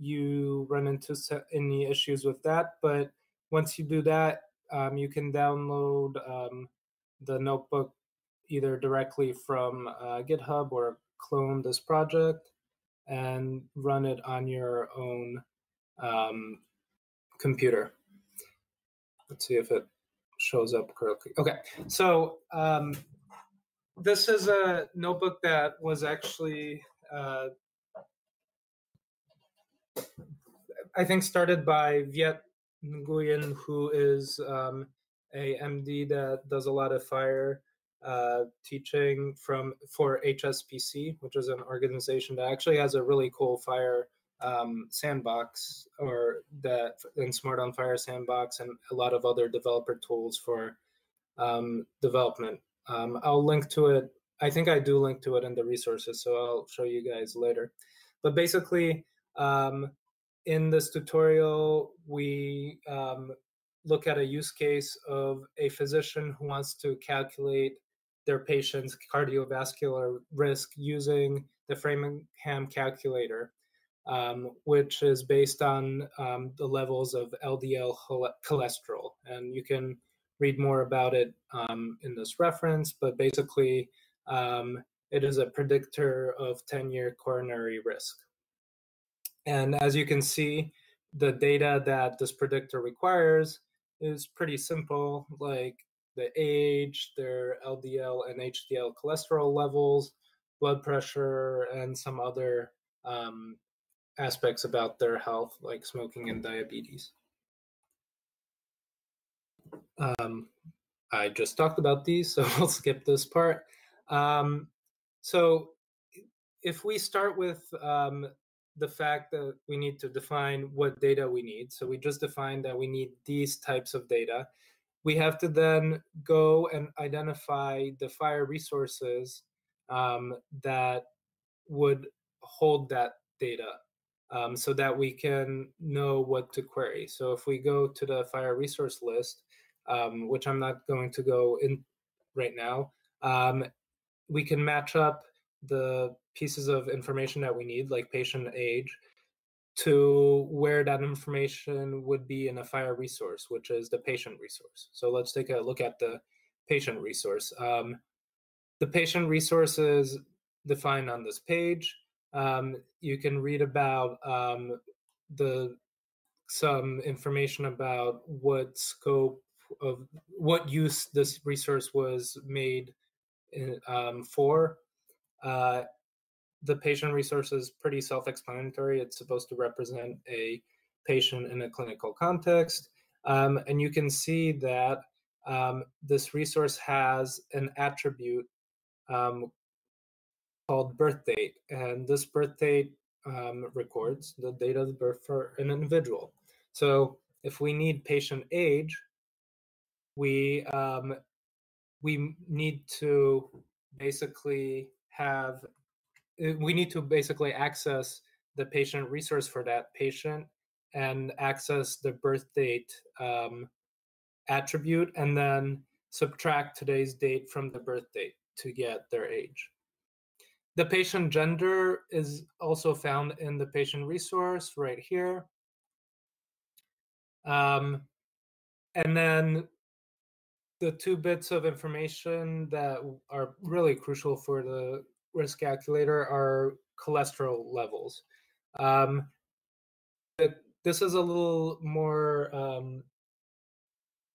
you run into any issues with that. But once you do that, um, you can download um, the notebook either directly from uh, GitHub or clone this project and run it on your own um, computer. Let's see if it shows up correctly. Okay, so um, this is a notebook that was actually, uh, I think, started by Viet Nguyen, who is um, a M D that does a lot of FHIR uh, teaching from for H S P C, which is an organization that actually has a really cool FHIR um, sandbox, or that in Smart on FHIR sandbox, and a lot of other developer tools for um, development. Um, I'll link to it. I think I do link to it in the resources, so I'll show you guys later. But basically, um, in this tutorial, we um, look at a use case of a physician who wants to calculate their patient's cardiovascular risk using the Framingham calculator, um, which is based on um, the levels of L D L cholesterol. And you can read more about it um, in this reference, but basically um, it is a predictor of ten-year coronary risk. And as you can see, the data that this predictor requires is pretty simple, like the age, their L D L and H D L cholesterol levels, blood pressure, and some other um, aspects about their health, like smoking and diabetes. Um, I just talked about these, so I'll skip this part. Um, so if we start with um, the fact that we need to define what data we need, so we just defined that we need these types of data, we have to then go and identify the FHIR resources um, that would hold that data, um, so that we can know what to query. So if we go to the FHIR resource list, Um, which I'm not going to go in right now, um, we can match up the pieces of information that we need, like patient age, to where that information would be in a FHIR resource, which is the patient resource. So let's take a look at the patient resource. Um, the patient resource is defined on this page. Um, you can read about um, the some information about what scope of what use this resource was made in, um, for. Uh, the patient resource is pretty self-explanatory. It's supposed to represent a patient in a clinical context. Um, and you can see that um, this resource has an attribute um, called birth date. And this birth date um, records the date of the birth for an individual. So if we need patient age, We um, we need to basically have we need to basically access the patient resource for that patient and access the birth date um, attribute, and then subtract today's date from the birth date to get their age. The patient gender is also found in the patient resource right here, um, and then the two bits of information that are really crucial for the risk calculator are cholesterol levels. Um, this is a little more um,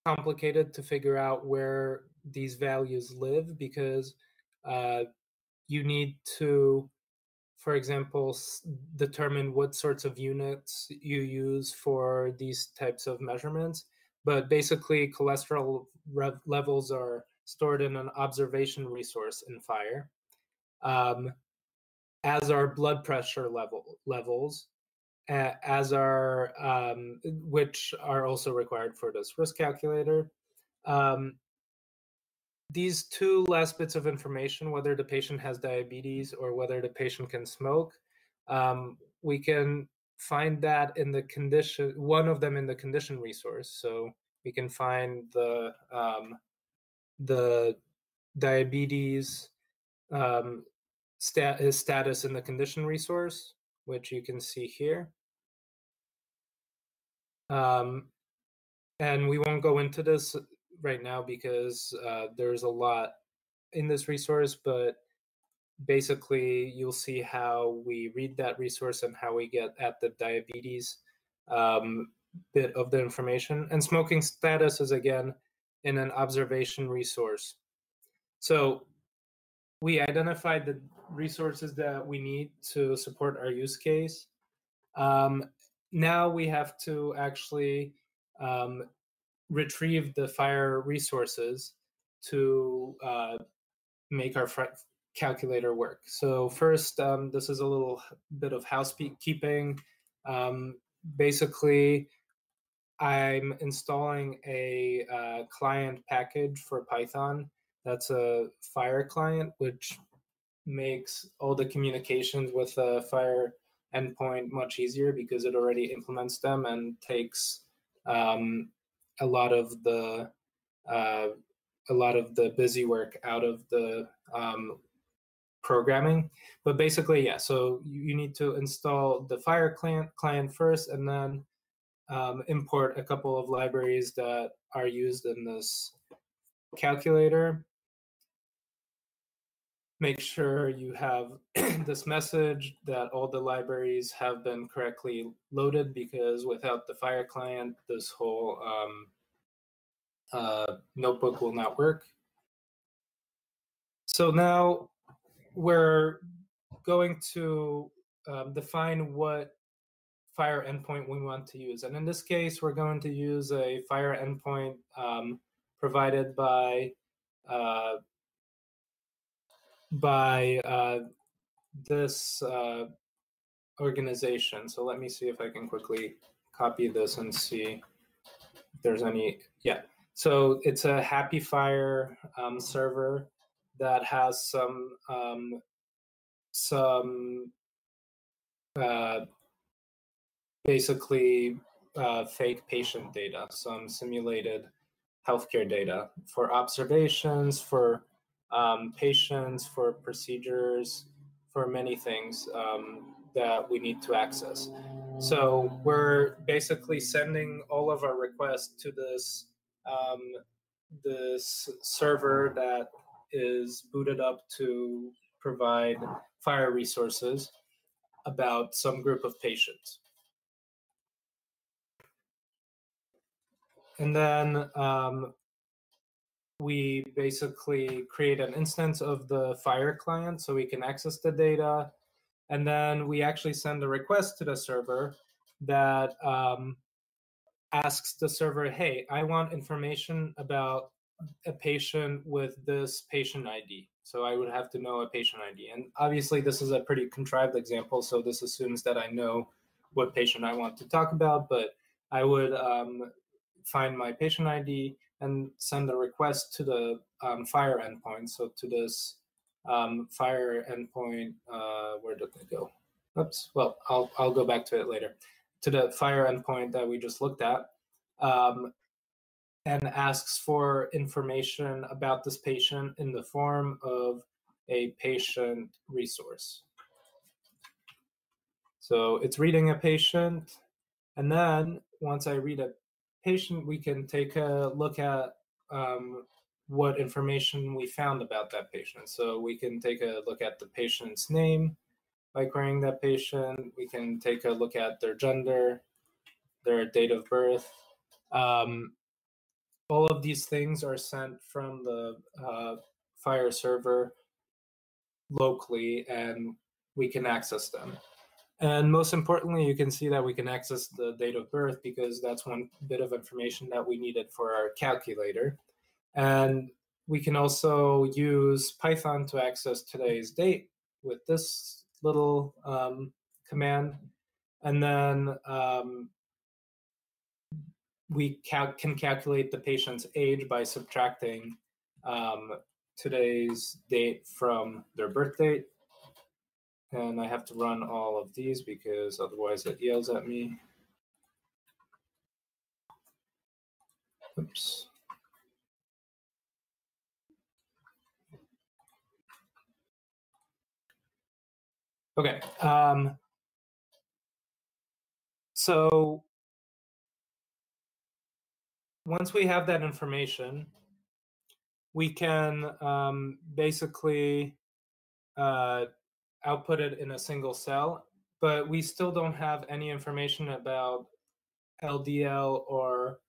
complicated to figure out where these values live, because uh, you need to, for example, determine what sorts of units you use for these types of measurements. But basically, cholesterol rev levels are stored in an observation resource in FHIR, um, as are blood pressure level levels, uh, as are um, which are also required for this risk calculator. Um, these two last bits of information, whether the patient has diabetes or whether the patient can smoke, um, we can find that in the condition, one of them in the condition resource. So we can find the um, the diabetes um, stat his status in the condition resource, which you can see here. Um, and we won't go into this right now because uh, there's a lot in this resource, but basically you'll see how we read that resource and how we get at the diabetes um, bit of the information. And smoking status is, again, in an observation resource. So we identified the resources that we need to support our use case. Um, now we have to actually um, retrieve the FHIR resources to uh, make our calculator work. So first, um, this is a little bit of housekeeping. Um, basically, I'm installing a uh, client package for Python. That's a FHIR client, which makes all the communications with a FHIR endpoint much easier because it already implements them and takes um, a lot of the uh, a lot of the busy work out of the um, programming. But basically, yeah. So you need to install the FHIR client client first, and then um, import a couple of libraries that are used in this calculator. Make sure you have this message that all the libraries have been correctly loaded, because without the FHIR client, this whole um, uh, notebook will not work. So now we're going to um, define what FHIR endpoint we want to use. And in this case, we're going to use a FHIR endpoint um, provided by uh, by uh, this uh, organization. So let me see if I can quickly copy this and see if there's any. Yeah, so it's a Happy FHIR um, server that has some um, some uh, basically uh, fake patient data, some simulated healthcare data for observations, for Um, patients, for procedures, for many things um, that we need to access. So we're basically sending all of our requests to this um, this server that is booted up to provide FHIR resources about some group of patients. And then um, we basically create an instance of the FHIR client so we can access the data. And then we actually send a request to the server that um, asks the server, hey, I want information about a patient with this patient I D. So I would have to know a patient I D. And obviously, this is a pretty contrived example. So this assumes that I know what patient I want to talk about. But I would um, find my patient I D and send a request to the um, FHIR endpoint. So to this um, FHIR endpoint, uh, where did they go? Oops. Well, I'll I'll go back to it later. To the FHIR endpoint that we just looked at, um, and asks for information about this patient in the form of a patient resource. So it's reading a patient, and then once I read a patient, we can take a look at um, what information we found about that patient. So we can take a look at the patient's name by querying that patient. We can take a look at their gender, their date of birth. Um, all of these things are sent from the uh, FHIR server locally, and we can access them. And most importantly, you can see that we can access the date of birth because that's one bit of information that we needed for our calculator. And we can also use Python to access today's date with this little um, command. And then um, we cal can calculate the patient's age by subtracting um, today's date from their birth date. And I have to run all of these because otherwise it yells at me. Oops. Okay. Um, so once we have that information, we can um, basically uh, output it in a single cell, but we still don't have any information about L D L or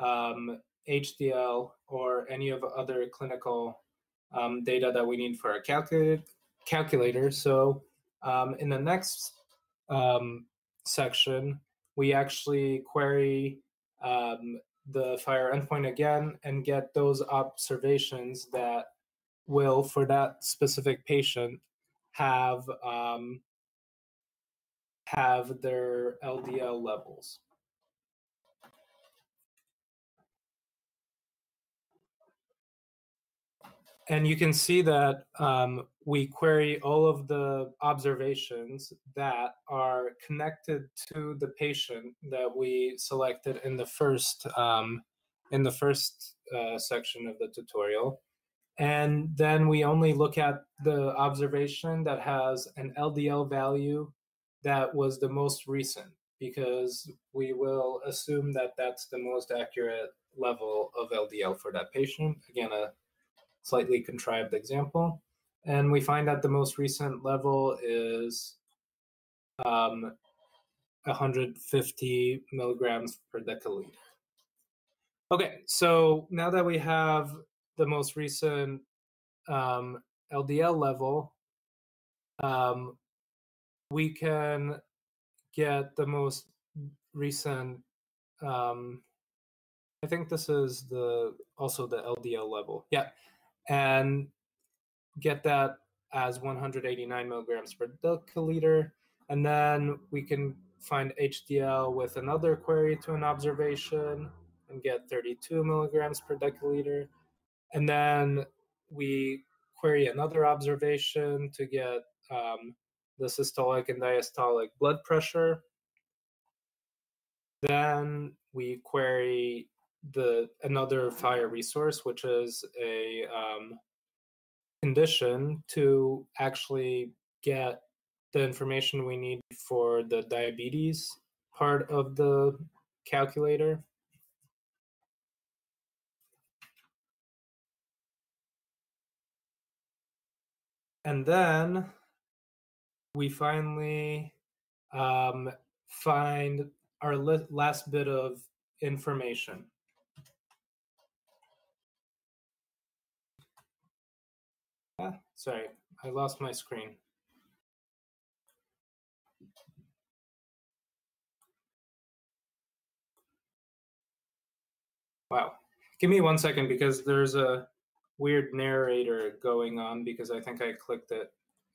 um, H D L or any of other clinical um, data that we need for our calcul calculator. So um, in the next um, section, we actually query um, the FHIR endpoint again and get those observations that will, for that specific patient, have um, have their L D L levels. And you can see that um, we query all of the observations that are connected to the patient that we selected in the first um, in the first uh, section of the tutorial. And then we only look at the observation that has an L D L value that was the most recent, because we will assume that that's the most accurate level of L D L for that patient. Again, a slightly contrived example. And we find that the most recent level is um, one hundred fifty milligrams per deciliter. Okay, so now that we have the most recent um, L D L level, um, we can get the most recent, um, I think this is the also the L D L level. Yeah. And get that as one hundred eighty-nine milligrams per deciliter. And then we can find H D L with another query to an observation and get thirty-two milligrams per deciliter. And then we query another observation to get um, the systolic and diastolic blood pressure. Then we query the another FHIR resource, which is a um, condition, to actually get the information we need for the diabetes part of the calculator. And then we finally um, find our last bit of information. Ah, sorry, I lost my screen. Wow. Give me one second, because there's a weird narrator going on, because I think I clicked it,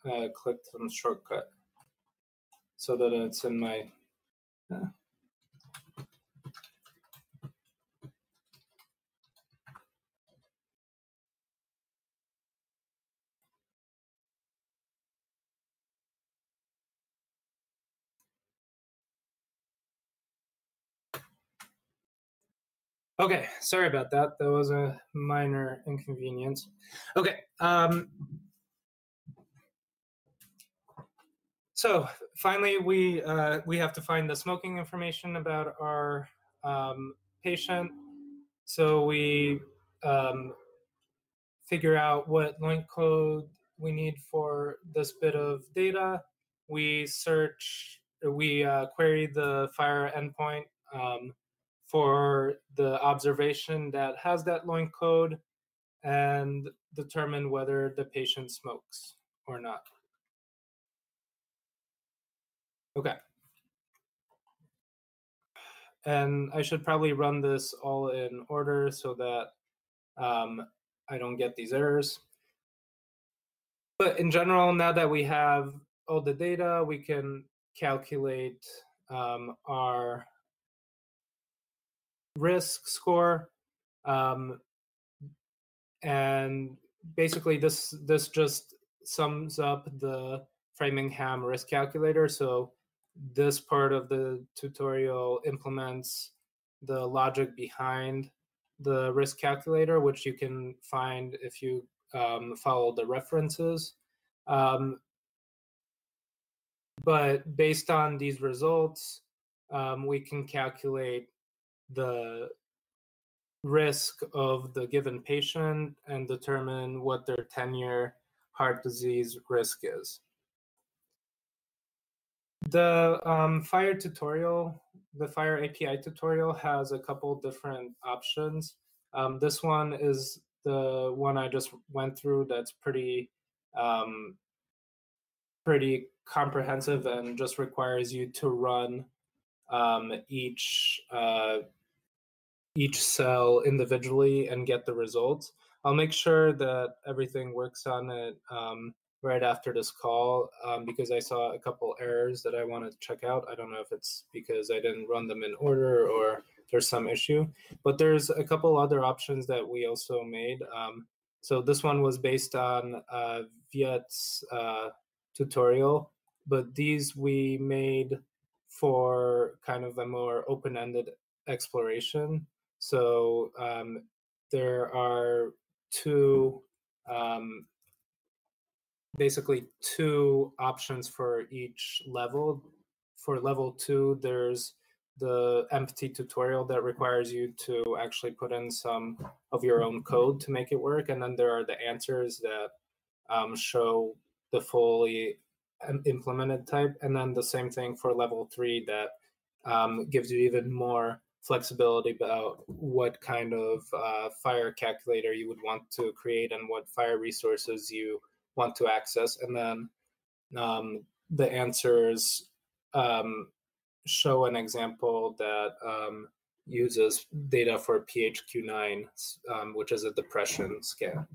uh, clicked some shortcut so that it's in my. Uh, Okay, sorry about that. That was a minor inconvenience. Okay, um, so finally we uh, we have to find the smoking information about our um, patient. So we um, figure out what LOINC code we need for this bit of data. We search, we uh, query the FHIR endpoint Um, for the observation that has that LOINC code and determine whether the patient smokes or not. Okay. And I should probably run this all in order so that um, I don't get these errors. But in general, now that we have all the data, we can calculate um, our risk score, um, and basically this this just sums up the Framingham risk calculator. So this part of the tutorial implements the logic behind the risk calculator, which you can find if you um, follow the references. Um, but based on these results, um, we can calculate the risk of the given patient and determine what their ten-year heart disease risk is. The um, FHIR tutorial, the FHIR A P I tutorial has a couple different options. Um, this one is the one I just went through that's pretty, um, pretty comprehensive and just requires you to run um, each, uh, each cell individually and get the results. I'll make sure that everything works on it um, right after this call um, because I saw a couple errors that I want to check out. I don't know if it's because I didn't run them in order or there's some issue, but there's a couple other options that we also made. Um, so this one was based on uh, Viet's uh, tutorial, but these we made for kind of a more open-ended exploration. So um, there are two, um, basically two options for each level. For level two, there's the empty tutorial that requires you to actually put in some of your own code to make it work. And then there are the answers that um, show the fully implemented type. And then the same thing for level three that um, gives you even more flexibility about what kind of uh, FHIR calculator you would want to create and what FHIR resources you want to access. And then um, the answers um, show an example that um, uses data for P H Q nine, um, which is a depression scale.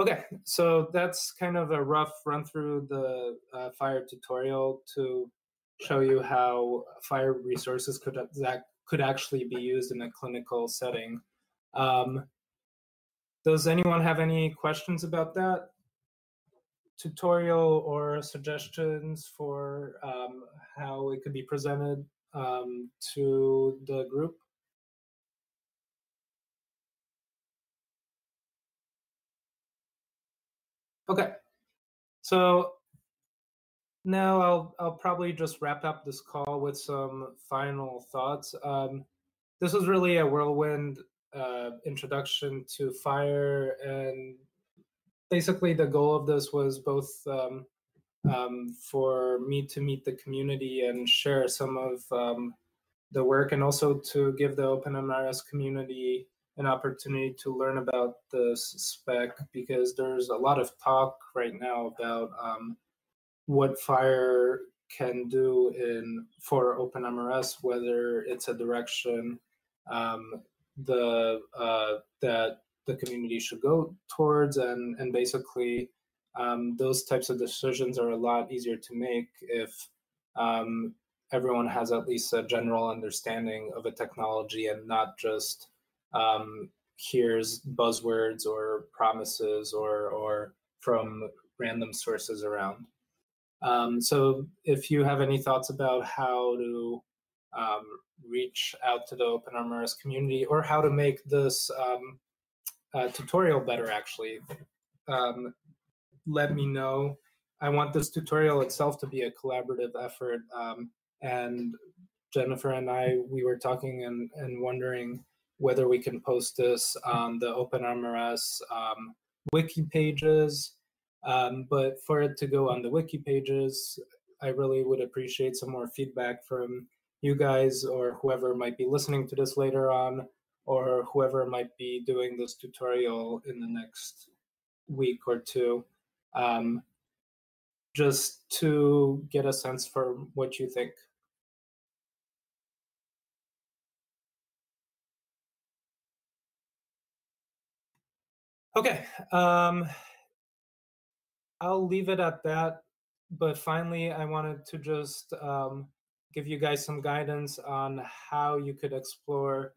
Okay, so that's kind of a rough run through the uh, FHIR tutorial to show you how FHIR resources could that could actually be used in a clinical setting. Um, does anyone have any questions about that tutorial or suggestions for um, how it could be presented um, to the group? Okay, so now I'll, I'll probably just wrap up this call with some final thoughts. Um, this was really a whirlwind uh, introduction to FHIR, and basically the goal of this was both um, um, for me to meet the community and share some of um, the work, and also to give the OpenMRS community an opportunity to learn about the spec, because there's a lot of talk right now about um, what FHIR can do in for OpenMRS, whether it's a direction um, the uh, that the community should go towards, and and basically um, those types of decisions are a lot easier to make if um, everyone has at least a general understanding of a technology and not just um here's buzzwords or promises or or from random sources around. Um so if you have any thoughts about how to um reach out to the OpenMRS community or how to make this um uh, tutorial better, actually um let me know. I want this tutorial itself to be a collaborative effort, um and Jennifer and I we were talking and and wondering whether we can post this on the OpenMRS um, wiki pages. Um, but for it to go on the wiki pages, I really would appreciate some more feedback from you guys or whoever might be listening to this later on, or whoever might be doing this tutorial in the next week or two, um, just to get a sense for what you think. Okay, um, I'll leave it at that. But finally, I wanted to just um, give you guys some guidance on how you could explore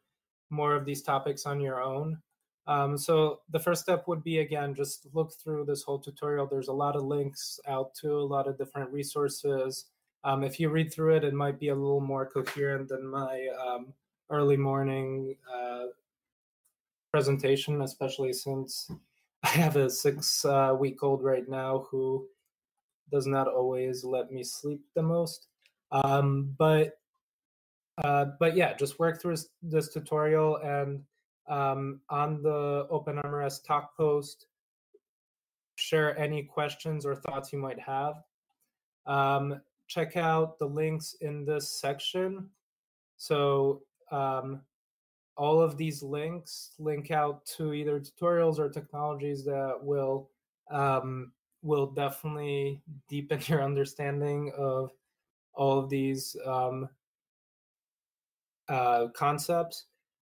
more of these topics on your own. Um, so the first step would be, again, just look through this whole tutorial. There's a lot of links out to a lot of different resources. Um, if you read through it, it might be a little more coherent than my um, early morning uh, presentation, especially since I have a six uh, week old right now who does not always let me sleep the most. Um, but, uh, but yeah, just work through this, this tutorial, and um, on the OpenMRS talk post. Share any questions or thoughts you might have. Um, check out the links in this section. So um, all of these links link out to either tutorials or technologies that will um, will definitely deepen your understanding of all of these um, uh, concepts.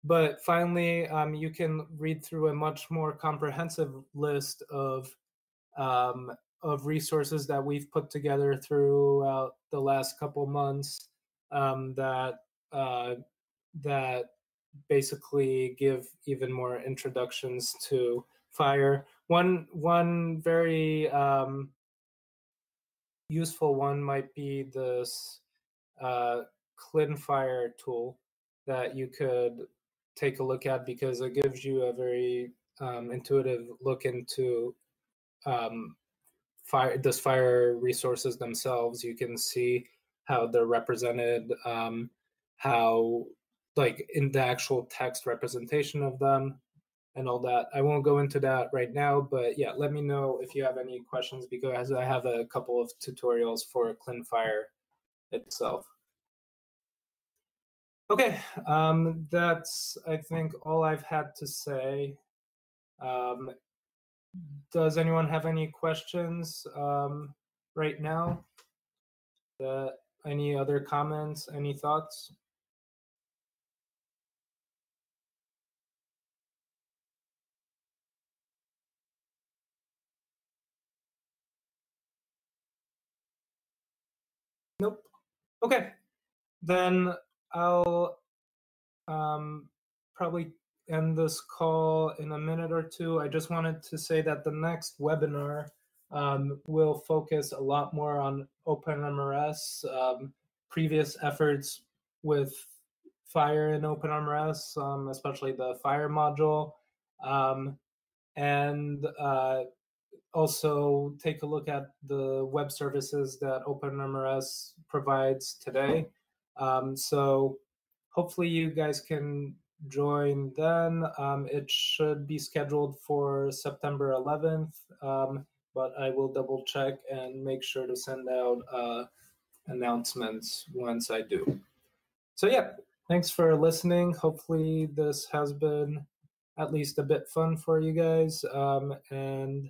But finally, um, you can read through a much more comprehensive list of um, of resources that we've put together throughout the last couple months um, that uh, that basically give even more introductions to FHIR. One one very um, useful one might be this uh, ClinFHIR tool that you could take a look at, because it gives you a very um, intuitive look into um, FHIR, this FHIR resources themselves. You can see how they're represented, um, how like in the actual text representation of them and all that. I won't go into that right now, but yeah, let me know if you have any questions, because I have a couple of tutorials for ClinFHIR itself. Okay, um, that's, I think, all I've had to say. Um, does anyone have any questions um, right now? Uh, any other comments, any thoughts? Nope. Okay, then I'll um, probably end this call in a minute or two. I just wanted to say that the next webinar um, will focus a lot more on OpenMRS, um, previous efforts with FHIR and OpenMRS, um, especially the FHIR module. Um, and uh, also take a look at the web services that OpenMRS provides today. Um, so hopefully you guys can join then. Um, it should be scheduled for September eleventh, um, but I will double check and make sure to send out uh, announcements once I do. So yeah, thanks for listening. Hopefully this has been at least a bit fun for you guys, um, and